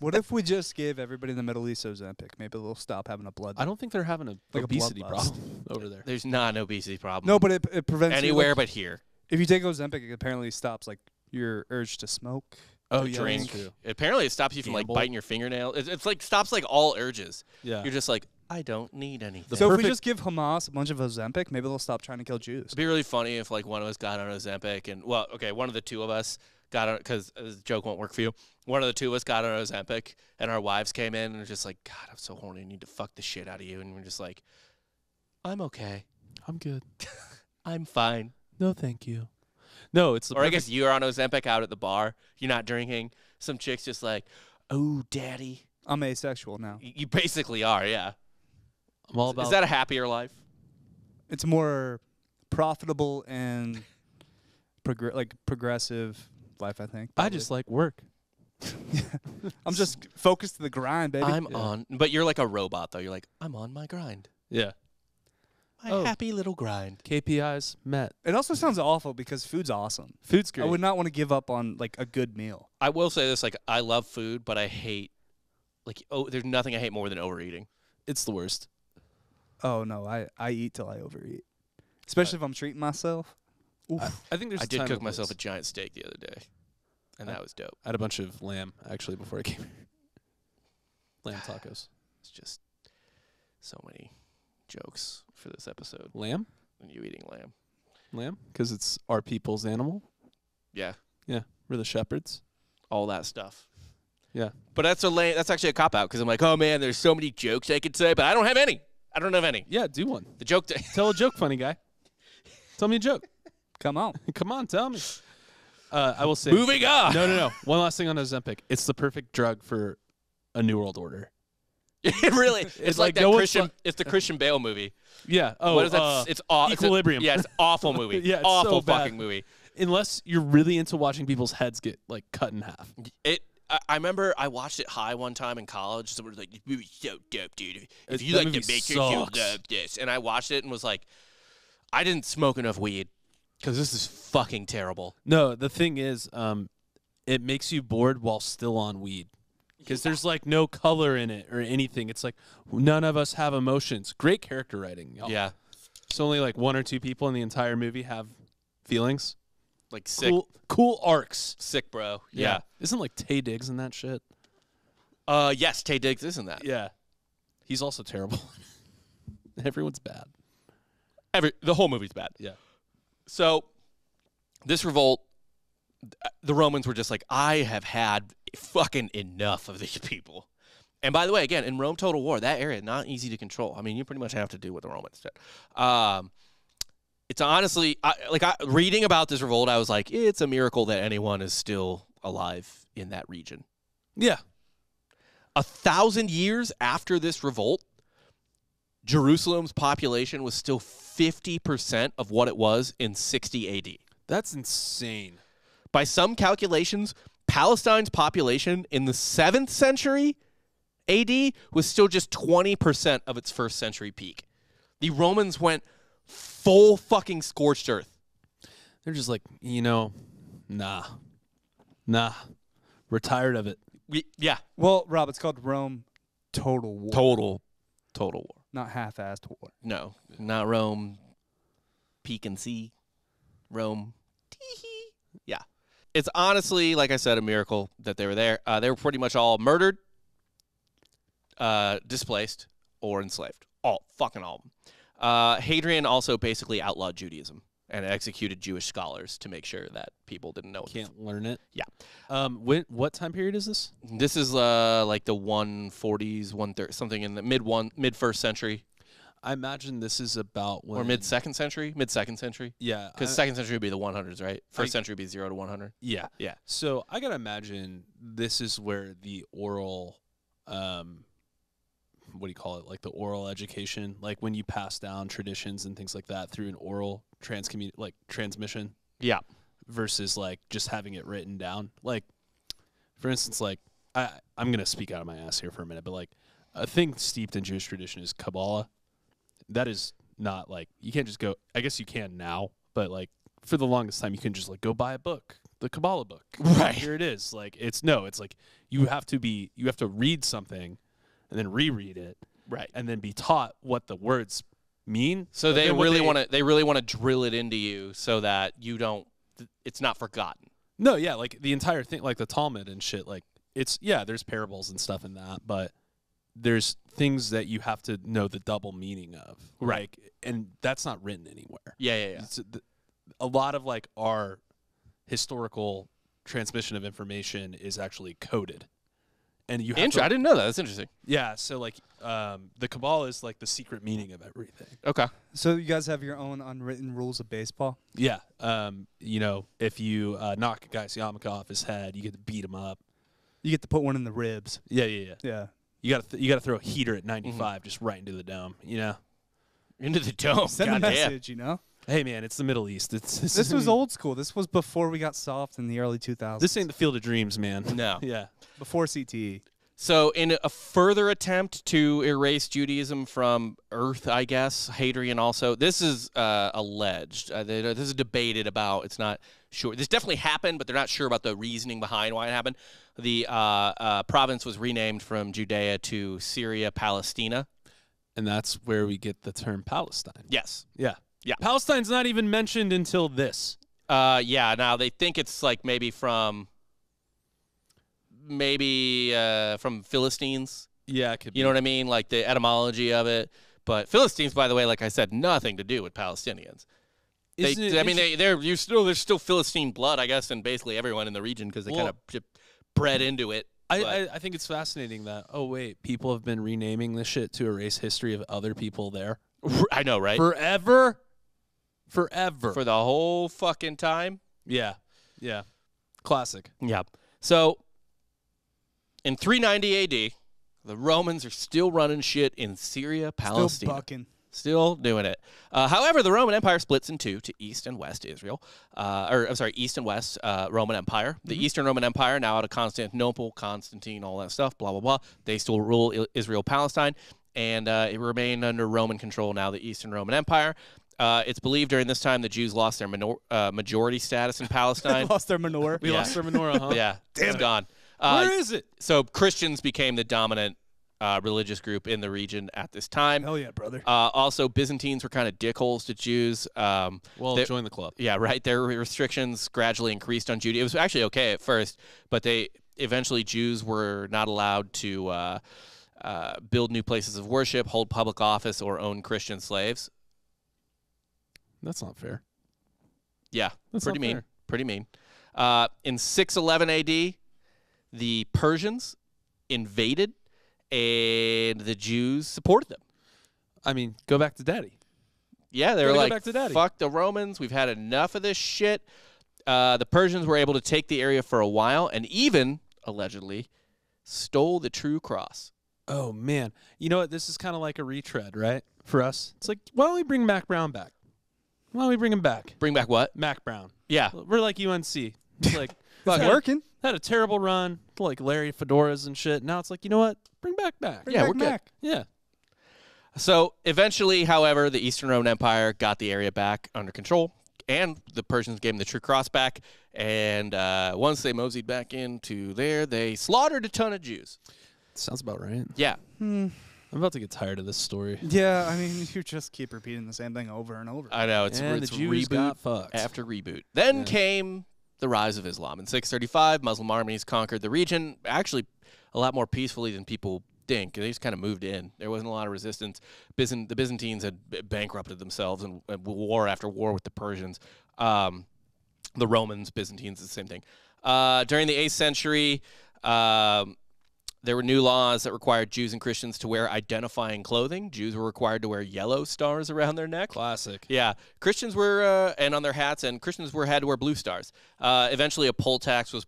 What if we just gave everybody in the Middle East Ozempic? Maybe they'll stop having a blood. I don't think they're having a like obesity problem over there. There's not an obesity problem. No, but it prevents anywhere you, like, but here. If you take Ozempic, it apparently stops like your urge to smoke. Oh, yeah, drink. Apparently, it stops you from like biting your fingernail. It's like stops like all urges. Yeah, you're just like, I don't need anything. So if we just give Hamas a bunch of Ozempic, maybe they'll stop trying to kill Jews. It'd be really funny if like one of us got on Ozempic and, well, okay, one of the two of us got on, because the joke won't work for you. One of the two of us got on Ozempic and our wives came in and were just like, God, I'm so horny. I need to fuck the shit out of you. And we're just like, I'm okay. I'm good. I'm fine. No, thank you. No, it's the, or I guess you're on Ozempic out at the bar. You're not drinking. Some chick's just like, oh, daddy. I'm asexual now. You basically are, yeah. I'm all about. Is that a happier life? It's more profitable and progressive life, I think. Probably. I just like work. I'm just focused to the grind, baby. But you're like a robot, though. You're like, I'm on my grind. Yeah. My happy little grind. KPIs met. It also sounds awful because food's awesome. Food's great. I would not want to give up on like a good meal. I will say this, like, I love food, but I hate, like, there's nothing I hate more than overeating. It's the worst. Oh, no, I eat till I overeat, especially if I'm treating myself. I think there's. I did cook myself a giant steak the other day, and that was dope. I had a bunch of lamb, actually, before I came here. Lamb tacos. It's just so many jokes for this episode. Lamb? When you eating lamb. Lamb? Because it's our people's animal? Yeah. Yeah, we're the shepherds. All that stuff. Yeah. But that's a that's actually a cop-out, because I'm like, oh, man, there's so many jokes I could say, but I don't have any. I don't have any. Yeah, do one. The joke. Tell a joke, funny guy. Tell me a joke. Come on. Come on, tell me. I will say. Moving on. No. One last thing on Ozempic. It's the perfect drug for a New World Order. It really. It's like that no Christian. It's the Christian Bale movie. Yeah. Oh, what is that? It's Equilibrium. Yeah, it's an awful movie. Yeah, it's awful so fucking movie. Unless you're really into watching people's heads get like cut in half. I remember I watched it high one time in college. Someone was like, this movie's so dope, dude. If you like the Matrix, you'll love this. And I watched it and was like, I didn't smoke enough weed because this is fucking terrible. No, the thing is, it makes you bored while still on weed because there's like no color in it or anything. It's like none of us have emotions. Great character writing, y'all. Yeah. It's only like one or two people in the entire movie have feelings. Like sick. Cool arcs. Sick, bro. Yeah. Isn't like Tay Diggs in that shit? Yes, Tay Diggs is in that. Yeah. He's also terrible. Everyone's bad. The whole movie's bad. Yeah. So this revolt, the Romans were just like, I have had fucking enough of these people. And by the way, again, in Rome Total War, that area, not easy to control. I mean, you pretty much have to do what the Romans did. It's honestly, reading about this revolt, I was like, it's a miracle that anyone is still alive in that region. Yeah. 1,000 years after this revolt, Jerusalem's population was still 50% of what it was in 60 AD. That's insane. By some calculations, Palestine's population in the 7th century AD was still just 20% of its first century peak. The Romans went full fucking scorched earth. They're just like, you know, nah. We're tired of it. Yeah. Well, Rob, it's called Rome Total War. Total War. Not half-assed war. No. Not Rome peek and see. Rome tee-hee. Yeah. It's honestly, like I said, a miracle that they were there. They were pretty much all murdered, displaced, or enslaved. Fucking all of them. Hadrian also basically outlawed Judaism and executed Jewish scholars to make sure that people didn't know. Can't learn it. Yeah. What time period is this? This is like the 140s, 130, something in the mid-first century. I imagine this is about when. Or mid-second century? Mid-second century. Yeah. Because second century would be the 100s, right? First century would be 0 to 100. Yeah. Yeah. So I got to imagine this is where the oral what do you call it, like the oral education, like when you pass down traditions and things like that through an oral transmission. Yeah. Versus like just having it written down. Like, for instance, like I'm going to speak out of my ass here for a minute, but like a thing steeped in Jewish tradition is Kabbalah. That is not like, you can't just go, I guess you can now, but like for the longest time you can just like go buy a book, the Kabbalah book. Right. Here it is. Like it's like you have to read something and then reread it, right? And then be taught what the words mean. So they really want to drill it into you so that you don't. It's not forgotten. No, yeah, like the entire thing, like the Talmud and shit. Like there's parables and stuff in that, but there's things that you have to know the double meaning of, right? Like, and that's not written anywhere. Yeah. It's a lot of like our historical transmission of information is actually coded, and you. Have to, I didn't know that. That's interesting. Yeah. So like, the Kabbalah is like the secret meaning of everything. Okay. So you guys have your own unwritten rules of baseball. Yeah. You know, if you knock a guy's yarmulke off his head, you get to beat him up. You get to put one in the ribs. Yeah. You got to throw a heater at 95 just right into the dome, you know? Into the dome. Send a message, you know? Hey, man, it's the Middle East. This was old school. This was before we got soft in the early 2000s. This ain't the Field of Dreams, man. No. Yeah. Before CTE. So in a further attempt to erase Judaism from earth, I guess, Hadrian also, this is alleged. This is debated about. It's not sure. This definitely happened, but they're not sure about the reasoning behind why it happened. The province was renamed from Judea to Syria, Palestina. And that's where we get the term Palestine. Yes. Yeah. Palestine's not even mentioned until this. Yeah, now they think it's like maybe from Philistines. Yeah, it could be. You know what I mean? Like the etymology of it. But Philistines, by the way, like I said, nothing to do with Palestinians. There's still Philistine blood, I guess, in basically everyone in the region because they kind of bred into it. I think it's fascinating that, oh, wait, people have been renaming this shit to erase history of other people there. I know, right? Forever. For the whole fucking time? Yeah. Classic. Yeah. So, in 390 AD, the Romans are still running shit in Syria, Palestine. Still bucking. Still doing it. However, the Roman Empire splits in two to East and West Israel. East and West Roman Empire. The Eastern Roman Empire, now out of Constantinople, Constantine, all that stuff, blah, blah, blah. They still rule Israel, Palestine, and it remained under Roman control now, the Eastern Roman Empire. It's believed during this time the Jews lost their majority status in Palestine. Lost their menorah. We lost their menorah, huh? Yeah. Damn, it's gone. Where is it? So Christians became the dominant religious group in the region at this time. Hell yeah, brother. Also, Byzantines were kind of dickholes to Jews. Join the club. Yeah, right. Their restrictions gradually increased on Judaism. It was actually okay at first, but they eventually Jews were not allowed to build new places of worship, hold public office, or own Christian slaves. That's not fair. Yeah, that's pretty mean. Pretty mean. In 611 AD, the Persians invaded. And the Jews supported them. I mean, go back to daddy. Yeah, they were like, fuck the Romans. We've had enough of this shit. The Persians were able to take the area for a while and even, allegedly, stole the true cross. Oh, man. You know what? This is kind of like a retread, right, for us? It's like, why don't we bring Mac Brown back? Why don't we bring him back? Bring back what? Mac Brown. Yeah. We're like UNC. It's like, fuck working. Had a terrible run, like Larry Fedoras and shit. Now it's like, you know what? Bring back. Bring back. Yeah. So eventually, however, the Eastern Roman Empire got the area back under control, and the Persians gave them the true cross back. And once they moseyed back into there, they slaughtered a ton of Jews. Sounds about right. Yeah. I'm about to get tired of this story. Yeah, I mean, you just keep repeating the same thing over and over. I know. It's reboot after reboot. Then came the rise of Islam. In 635, Muslim armies conquered the region, actually a lot more peacefully than people think. They just kind of moved in. There wasn't a lot of resistance. The Byzantines had bankrupted themselves in war after war with the Persians. The Romans, Byzantines, the same thing. During the 8th century, there were new laws that required Jews and Christians to wear identifying clothing. Jews were required to wear yellow stars around their neck. Classic. Yeah. Christians were, and on their hats, and Christians had to wear blue stars. Eventually, a poll tax was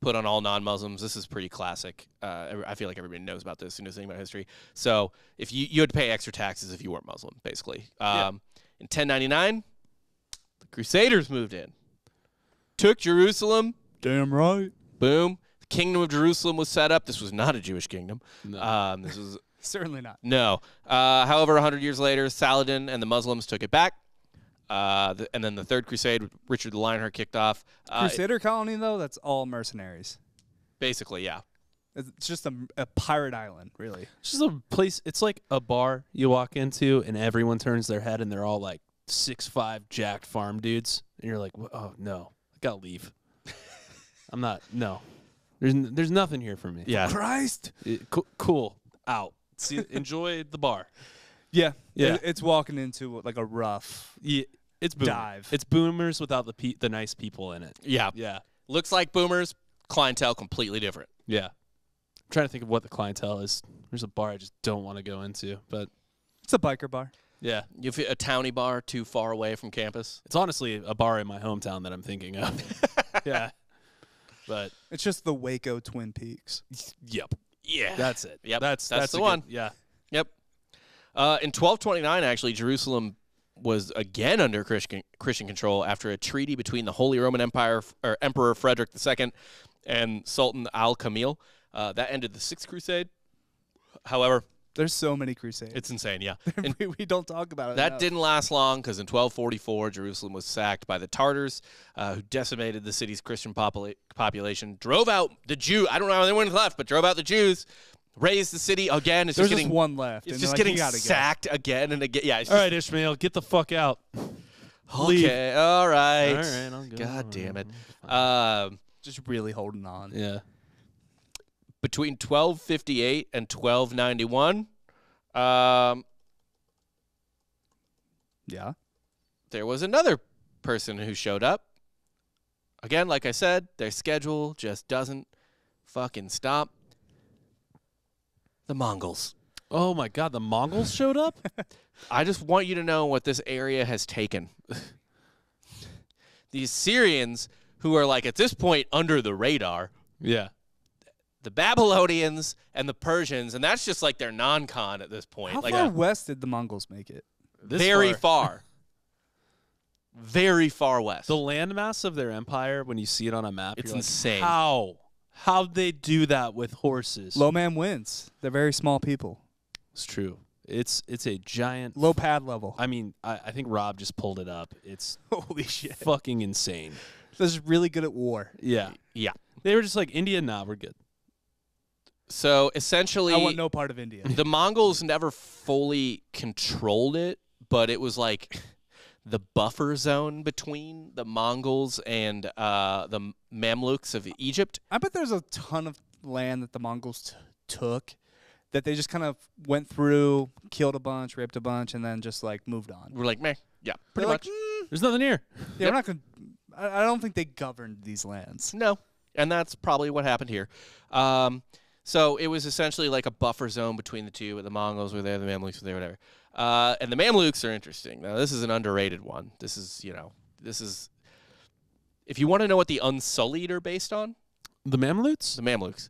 put on all non-Muslims. This is pretty classic. I feel like everybody knows about this as soon as they think about history. So if you had to pay extra taxes if you weren't Muslim, basically. In 1099, the Crusaders moved in. Took Jerusalem. Damn right. Boom. Kingdom of Jerusalem was set up. This was not a Jewish kingdom. No. This was certainly not. No. However, 100 years later, Saladin and the Muslims took it back. And then the Third Crusade, Richard the Lionheart kicked off. Crusader colony, though, that's all mercenaries. Basically, yeah. It's just a pirate island, really. It's just a place. It's like a bar you walk into, and everyone turns their head, and they're all like 6'5" jacked farm dudes. And you're like, oh, no. I got to leave. I'm not. No. There's nothing here for me. Yeah. Christ. Cool. out. See, enjoy the bar. Yeah, yeah. It's walking into like a rough it's boomer. Dive. It's boomers without the nice people in it. Yeah, yeah. Looks like boomers. Clientele completely different. Yeah. I'm trying to think of what the clientele is. There's a bar I just don't want to go into, but it's a biker bar. Yeah, you a townie bar too far away from campus. It's honestly a bar in my hometown that I'm thinking of. Yeah, but it's just the Waco Twin Peaks. Yep. Yeah, that's it. Yep, that's the one. Good, yeah. Yep. In 1229, actually, Jerusalem was again under Christian control after a treaty between the Holy Roman Empire or Emperor Frederick II and Sultan Al-Kamil. That ended the Sixth Crusade. However, there's so many crusades. It's insane, yeah. we don't talk about it. That didn't last long because in 1244, Jerusalem was sacked by the Tartars, who decimated the city's Christian population, drove out the Jews. I don't know how anyone left, but drove out the Jews, raised the city again. It's there's just one left. It's just like, getting sacked again and again. Yeah. All right, Ishmael, get the fuck out. Leave. Okay, all right. All right, I'm good. God damn it. Just really holding on. Yeah. Between 1258 and 1291, yeah, there was another person who showed up. Again, like I said, their schedule just doesn't fucking stop. The Mongols. Oh, my God. The Mongols showed up? I just want you to know what this area has taken. These Syrians, who are, like, at this point under the radar. Yeah. The Babylonians and the Persians, and that's just like their non-con at this point. How far west did the Mongols make it? Very far. Very far west. The landmass of their empire, when you see it on a map, it's insane. Like, how'd they do that with horses? Loman wins. They're very small people. It's true. It's a giant low pad level. I mean, I think Rob just pulled it up. It's holy shit, fucking insane. They're just really good at war. Yeah, yeah. They were just like India. Nah, we're good. So essentially, I want no part of India. The Mongols never fully controlled it, but it was like the buffer zone between the Mongols and the Mamluks of Egypt. I bet there's a ton of land that the Mongols took that they just kind of went through, killed a bunch, raped a bunch, and then just like moved on. We're like, meh. Yeah, pretty much. Like, there's nothing here. Yeah, we're not gonna. I don't think they governed these lands. No, and that's probably what happened here. So it was essentially like a buffer zone between the two. But the Mongols were there, the Mamluks were there, whatever. And the Mamluks are interesting. Now, this is an underrated one. This is, you know, this is... If you want to know what the Unsullied are based on... The Mamluks? The Mamluks.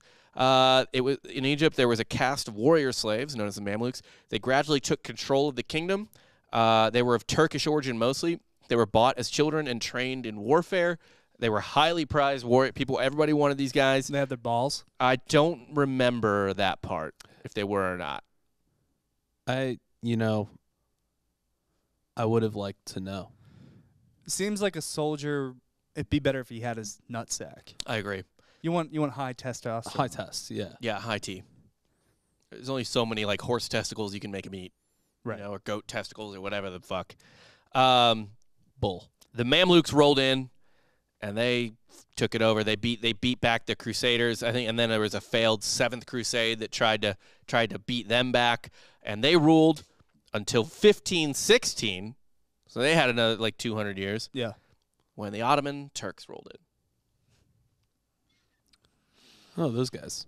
It was in Egypt, there was a caste of warrior slaves known as the Mamluks. They gradually took control of the kingdom. They were of Turkish origin mostly. They were bought as children and trained in warfare. They were highly prized warrior people. Everybody wanted these guys. They had their balls. I don't remember that part, if they were or not. I would have liked to know. Seems like a soldier, it'd be better if he had his nutsack. I agree. You want high testosterone. High test, yeah. Yeah, high T. There's only so many, like, horse testicles you can make him eat. Right. You know, or goat testicles or whatever the fuck. Bull. The Mamluks rolled in. And they took it over. They beat back the Crusaders, I think, and then there was a failed Seventh Crusade that tried to beat them back, and they ruled until 1516. So they had another like 200 years. Yeah. When the Ottoman Turks ruled it. Oh, those guys.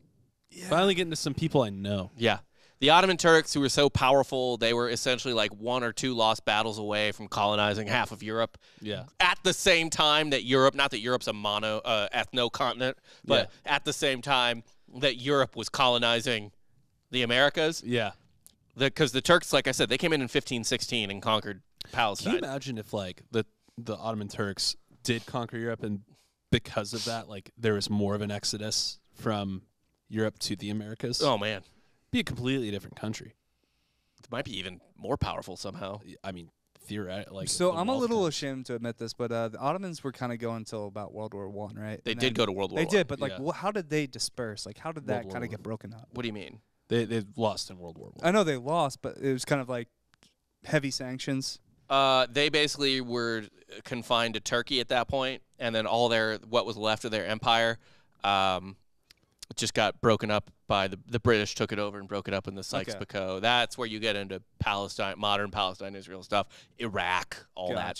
Yeah. Finally getting to some people I know. Yeah. The Ottoman Turks, who were so powerful, they were essentially like one or two lost battles away from colonizing half of Europe. Yeah. At the same time that Europe, not that Europe's a ethno continent, but yeah, at the same time that Europe was colonizing the Americas. Yeah. Because the Turks, like I said, they came in 1516 and conquered Palestine. Can you imagine if like the Ottoman Turks did conquer Europe, and because of that, like there was more of an exodus from Europe to the Americas? Oh man. Be a completely different country. It might be even more powerful somehow. I mean, theoretically. Like, so I'm a little ashamed to admit this, but the Ottomans were kind of going until about World War I, right? They did go to World War I. They did, but like, well, how did they disperse? Like, how did that kind of get broken up? What do you mean? They lost in World War I. I know they lost, but it was kind of like heavy sanctions. They basically were confined to Turkey at that point, and then all what was left of their empire It just got broken up by the British, took it over and broke it up in the Sykes-Picot. Okay. That's where you get into Palestine, modern Palestine, Israel stuff, Iraq, all that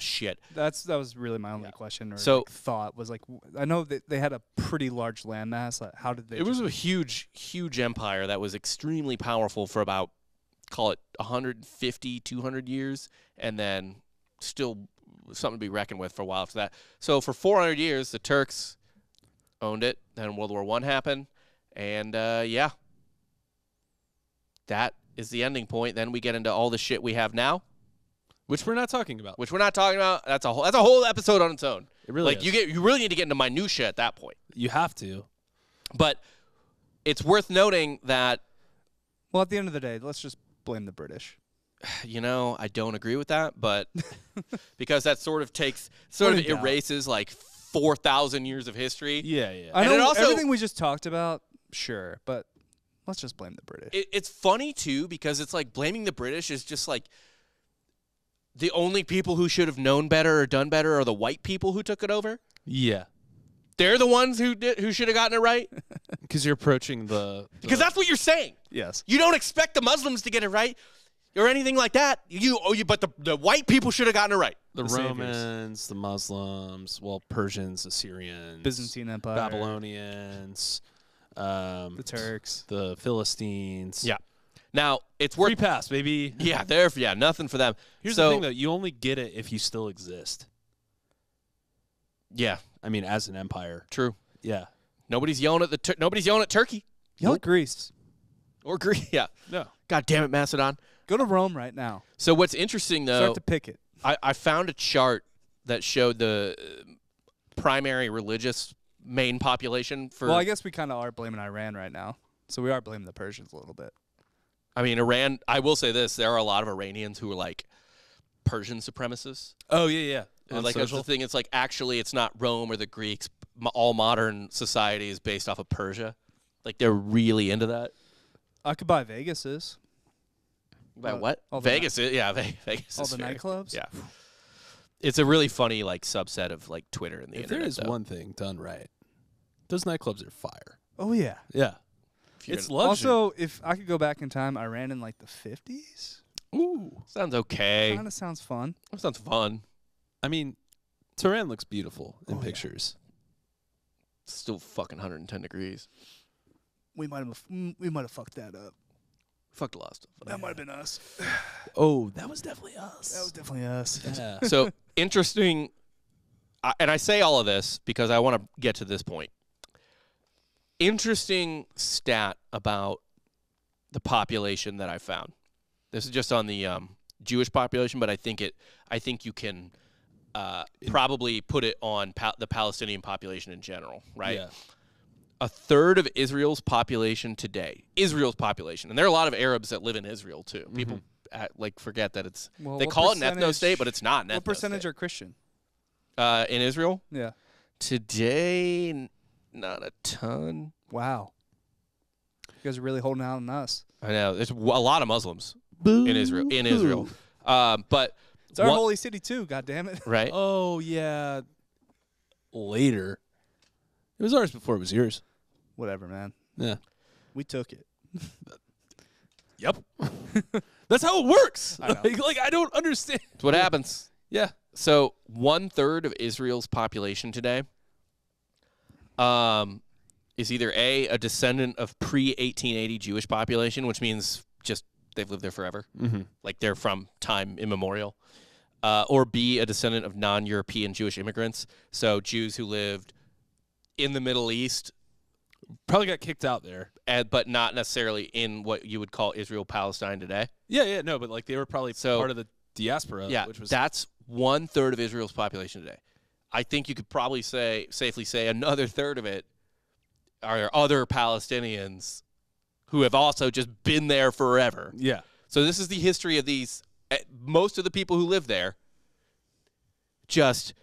shit. That was really my only question or like thought was like, I know that they had a pretty large landmass. Like, how did they? It was a huge, huge empire that was extremely powerful for about, call it 150, 200 years, and then still something to be reckoned with for a while after that. So for 400 years, the Turks owned it. Then World War I happened, and yeah, that is the ending point. Then we get into all the shit we have now, which we're not talking about. Which we're not talking about. That's a whole episode on its own. It really is. You really need to get into minutia at that point. You have to, but it's worth noting that. Well, at the end of the day, let's just blame the British. You know, I don't agree with that, but because that sort of takes sort of erases like 4,000 years of history. Yeah, yeah. I know everything we just talked about, sure, but let's just blame the British. It's funny, too, because it's like blaming the British is just like the only people who should have known better or done better are the white people who took it over. Yeah. They're the ones who should have gotten it right. Because you're approaching the... Because that's what you're saying. Yes. You don't expect the Muslims to get it right or anything like that. But the white people should have gotten it right. The Romans, the Muslims, well, Persians, Assyrians, Byzantine Empire, Babylonians, the Turks, the Philistines. Yeah. Now it's worth free pass, baby. Yeah, nothing for them. Here's the thing, though: you only get it if you still exist. Yeah, I mean, as an empire. True. Yeah. Nobody's yelling at Turkey. Yell at Greece. Or Greece. Yeah. No. God damn it, Macedon. Go to Rome right now. So what's interesting, though? Start to pick it. I found a chart that showed the primary religious main population for... Well, I guess we kind of are blaming Iran right now. So we are blaming the Persians a little bit. I mean, Iran, I will say this. There are a lot of Iranians who are like Persian supremacists. Oh, yeah, yeah. Like, that's the thing. It's like, actually, it's not Rome or the Greeks. All modern society is based off of Persia. Like, they're really into that. I could buy Vegas is. By what? Vegas is, yeah, Vegas all is the fair. Nightclubs? Yeah. It's a really funny, like, subset of, like, Twitter and the internet. There is one thing done right. Those nightclubs are fire. Oh, yeah. Yeah. It's luxury. Also, if I could go back in time, I ran in, like, the 50s. Ooh. Sounds okay. Kind of sounds fun. That sounds fun. I mean, Tehran looks beautiful in pictures. Yeah. It's still fucking 110 degrees. We might have fucked that up. Fucked a lot of stuff. That might have been us. Oh, that was definitely us. That was definitely us. Yeah. So, interesting, and I say all of this because I want to get to this point. Interesting stat about the population that I found. This is just on the Jewish population, but I think you can probably put it on the Palestinian population in general, right? Yeah. A third of Israel's population today, and there are a lot of Arabs that live in Israel too. Mm-hmm. People like forget that it's they call it an ethno state, but it's not an ethno state. What percentage are Christian? In Israel, yeah. Today, not a ton. Wow, you guys are really holding out on us. I know. There's a lot of Muslims in Israel. But it's our holy city too. God damn it. Right. Oh yeah. Later, it was ours before it was yours. Whatever, man. Yeah. We took it. Yep. That's how it works. I know. Like, I don't understand. It's what happens. Yeah. So, one-third of Israel's population today is either, A, a descendant of pre-1880 Jewish population, which means just they've lived there forever. Mm-hmm. Like, they're from time immemorial. Or, B, a descendant of non-European Jewish immigrants. So, Jews who lived in the Middle East... Probably got kicked out there, but not necessarily in what you would call Israel Palestine today. Yeah, yeah, no, but like they were probably part of the diaspora. Yeah, which was that's one third of Israel's population today. I think you could probably safely say another third of it are other Palestinians who have also just been there forever. Yeah. So this is the history of these. Most of the people who live there, just.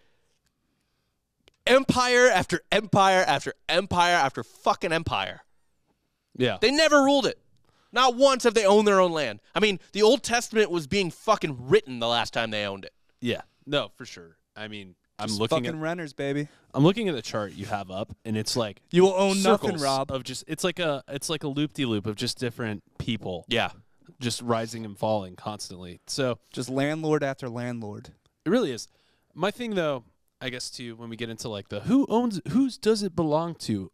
Empire after empire after empire after fucking empire. Yeah. They never ruled it. Not once have they owned their own land. I mean, the Old Testament was being fucking written the last time they owned it. Yeah. No, for sure. I mean, I'm looking at the chart you have up, and it's like you will own nothing, Rob. Of just it's like a loop-de-loop of just different people. Yeah, just rising and falling constantly. So just landlord after landlord. It really is. My thing, though, I guess, too, when we get into like the who owns, whose does it belong to,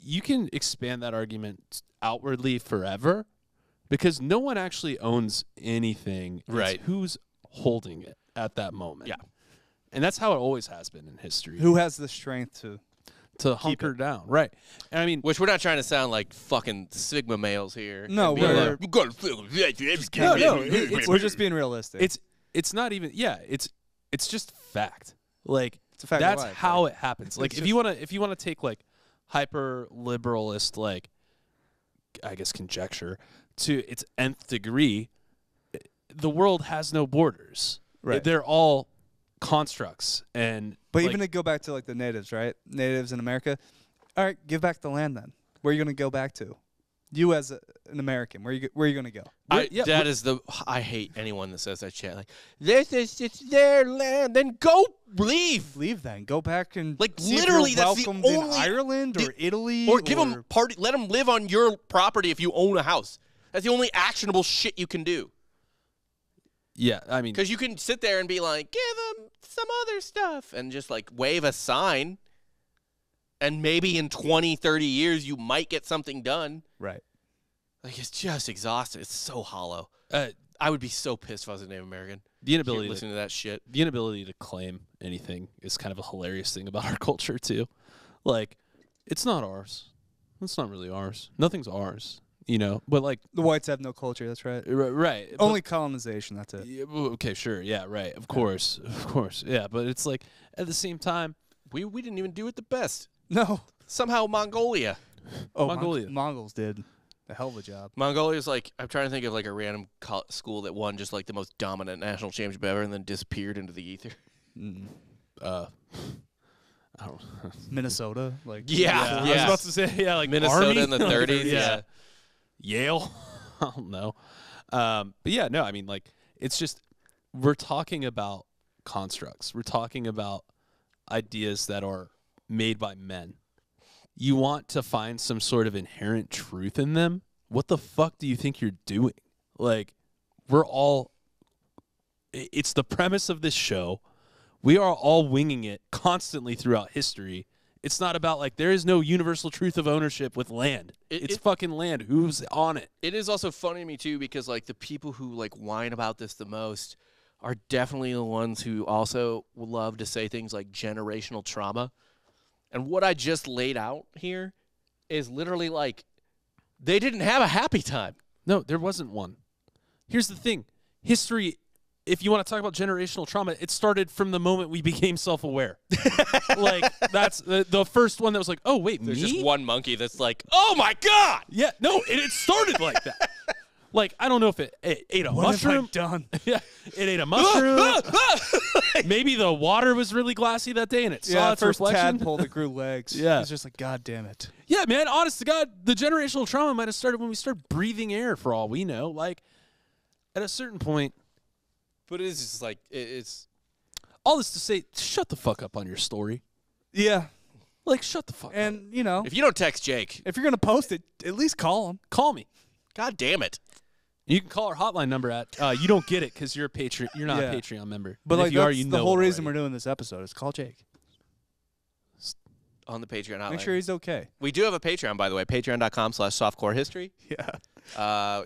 you can expand that argument outwardly forever, because no one actually owns anything. Right. It's who's holding it at that moment. Yeah. And that's how it always has been in history. Who has the strength to hunker down, right? And I mean, which we're not trying to sound like fucking sigma males here. No, we're like, we're just being realistic. It's not even it's just fact. Like it's a fact. That's life, how it happens. Like if you wanna take like hyper liberalist like I guess conjecture to its nth degree, the world has no borders. Right. They're all constructs. And but like, even to go back to like the natives, right? Natives in America. All right, give back the land then. Where are you going to go back to? You as an American, where are you going to go? I hate anyone that says that shit. Like it's their land. Then go leave then. Go back and like literally that's the only in Ireland or Italy or give them party. Let them live on your property if you own a house. That's the only actionable shit you can do. Yeah, I mean, because you can sit there and be like, give them some other stuff, and just like wave a sign, and maybe in 20, 30 years you might get something done. Right. Like it's just exhausting. It's so hollow. I would be so pissed if I was a Native American. The inability to listen to that shit. The inability to claim anything is kind of a hilarious thing about our culture too. Like, it's not ours. It's not really ours. Nothing's ours. You know, but like the whites have no culture. That's right. Right. Only colonization. That's it. Yeah, okay. Sure. Yeah. Right. Of course. Yeah. But it's like at the same time, we didn't even do it the best. No. Somehow Mongolia. Oh, Mongolia. Mongols did a hell of a job. Mongolia's like, I'm trying to think of like a random school that won just like the most dominant national championship ever and then disappeared into the ether. I don't know. Minnesota. Like yeah. I was about to say like Minnesota Army? In the 30s. Yeah. Yale? I don't know. But yeah, no, I mean, like, it's just we're talking about constructs. We're talking about ideas that are made by men. You want to find some sort of inherent truth in them? What the fuck do you think you're doing? Like, we're all – it's the premise of this show. We are all winging it constantly throughout history. It's not about, like, there is no universal truth of ownership with land. It's fucking land. Who's on it? It is also funny to me, too, because, like, the people who, like, whine about this the most are definitely the ones who also love to say things like generational trauma. And what I just laid out here is literally, like, they didn't have a happy time. No, there wasn't one. Here's the thing. History, if you want to talk about generational trauma, it started from the moment we became self-aware. Like, that's the first one that was like, oh, wait, there's just one monkey that's like, oh, my God. Yeah, no, it started like that. Like, I don't know if it ate a mushroom. What have I done? Yeah, it ate a mushroom. Maybe the water was really glassy that day and it saw its first reflection. First tadpole that grew legs. Yeah. It's just like, God damn it. Yeah, man, honest to God, the generational trauma might have started when we started breathing air for all we know. Like, at a certain point... But it is just like, it's all this to say, shut the fuck up on your story. Yeah. Like, shut the fuck up. And, you know. If you don't text Jake. If you're going to post it, at least call him. Call me. God damn it. You can call our hotline number at, you don't get it because you're a Patreon. You're not a Patreon member. But, and like, the whole reason we're doing this episode is call Jake. On the Patreon hotline. Make sure he's okay. We do have a Patreon, by the way. Patreon.com/softcorehistory. Yeah.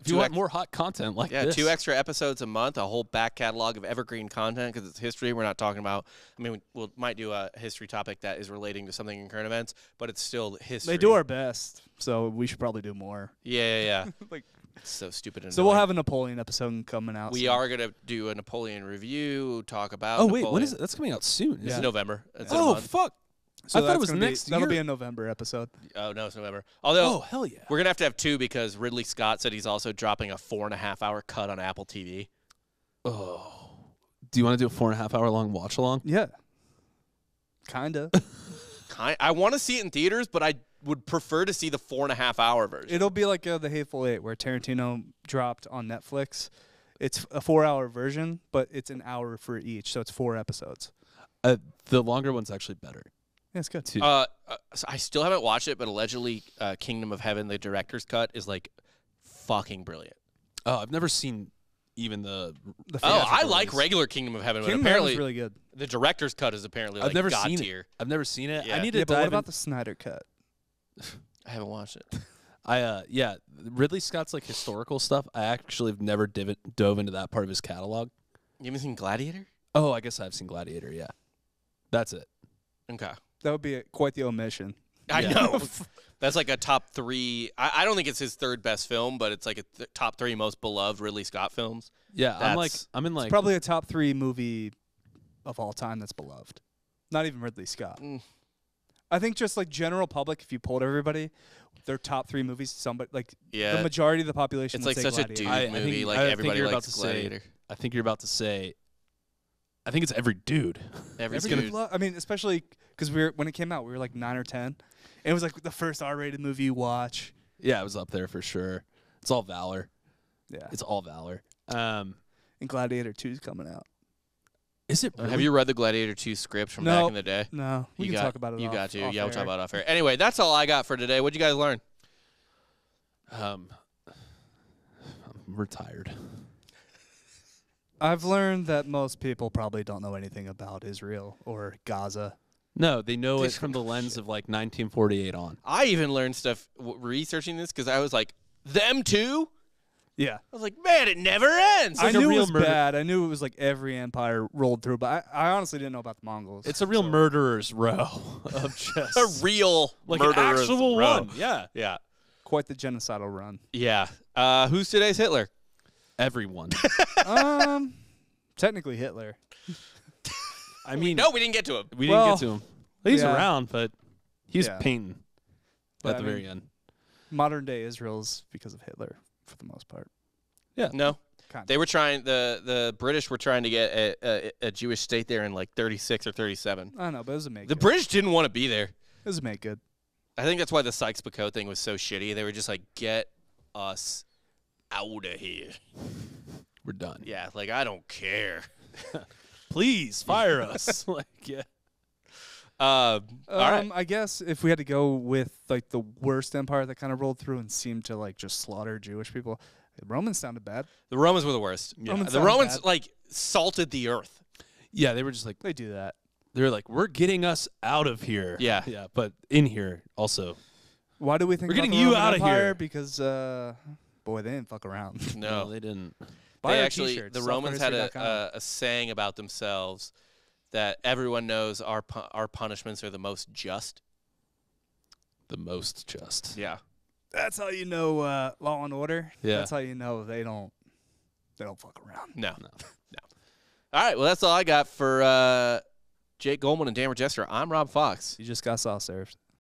If you want more hot content like this. Yeah, 2 extra episodes a month, a whole back catalog of evergreen content because it's history. We're not talking about, I mean, we might do a history topic that is relating to something in current events, but it's still history. They do our best, so we should probably do more. Yeah. Like, it's so stupid and annoying. So we'll have a Napoleon episode coming out. We are going to do a Napoleon review, talk about Napoleon. Wait, when is it? That's coming out soon. It's November. It's in a month. Fuck. So I thought it was next year. That'll be a November episode. Oh, no, it's November. Although, oh, hell yeah. We're going to have 2 because Ridley Scott said he's also dropping a 4.5-hour cut on Apple TV. Oh. Do you want to do a 4.5-hour long watch-along? Yeah. Kind of. I want to see it in theaters, but I would prefer to see the 4.5-hour version. It'll be like The Hateful Eight where Tarantino dropped on Netflix. It's a 4-hour version, but it's an hour for each, so it's 4 episodes. The longer one's actually better. Yeah, it's good. So I still haven't watched it, but allegedly Kingdom of Heaven, the director's cut, is like fucking brilliant. Oh, I've never seen even the oh, I release. Like regular Kingdom of Heaven, Kingdom but apparently really good. The director's cut is apparently like god tier. I've never seen it. Yeah. I need to dive. But what about the Snyder cut? I haven't watched it. Yeah, Ridley Scott's like historical stuff. I actually have never dove into that part of his catalog. You haven't seen Gladiator? Oh, I guess I've seen Gladiator. Yeah, that's it. Okay, that would be quite the omission. I know. That's like a top three. I don't think it's his third best film, but it's like a top three most beloved Ridley Scott films. Yeah, I'm in like it's probably a top three movie of all time that's beloved. Not even Ridley Scott. Mm. I think just like general public, if you polled everybody, their top three movies, somebody like the majority of the population. It's like such Gladiator. A dude movie. Like everybody likes Gladiator. I think you're about to say. I think it's every dude. Every dude. I mean, especially because when it came out, we were like 9 or 10, and it was like the first R-rated movie you watch. Yeah, it was up there for sure. It's all valor. Yeah, it's all valor. And Gladiator 2 is coming out. Is it? Really? Have you read the Gladiator 2 script from back in the day? No. We can talk about it off air. Yeah, we'll talk about it off air. Anyway, that's all I got for today. What'd you guys learn? I'm retired. I've learned that most people probably don't know anything about Israel or Gaza. No, they know it from the lens of like 1948 on. I even learned stuff researching this because I was like, them too? Yeah. I was like, man, it never ends. Like I knew it was bad. I knew it was like every empire rolled through, but I honestly didn't know about the Mongols. It's a real murderer's row of just. A real like murderer's an actual row. One. Yeah. Yeah. Quite the genocidal run. Yeah. Who's today's Hitler? Everyone. Technically Hitler. I mean. No, we didn't get to him. We didn't get to him. He's around, but he's painting at the very end. Modern day Israel's because of Hitler. For the most part. Yeah. No. Kind of. They were trying, the British were trying to get a Jewish state there in like 36 or 37. I don't know, but it was a make-good. The British didn't want to be there. It was a make-good. I think that's why the Sykes-Picot thing was so shitty. They were just like, get us out of here. We're done. Yeah, like, I don't care. Please, fire us. Like, yeah. All right. I guess if we had to go with like the worst empire that kind of rolled through and seemed to like just slaughter Jewish people, the Romans sounded bad. The Romans were the worst. Yeah. The Romans like salted the earth. Yeah, they were just like they do that. They were like, we're getting us out of here. Yeah, yeah, but in here also. Why do we think we're getting you out of here? Because boy, they didn't fuck around. No, they didn't. They actually, the Romans had a saying about themselves. That everyone knows our punishments are the most just. The most just. Yeah, that's how you know Law and Order. Yeah, that's how you know they don't fuck around. No, no, no. All right, well that's all I got for Jake Goldman and Dan Regester. I'm Rob Fox. You just got sauce served.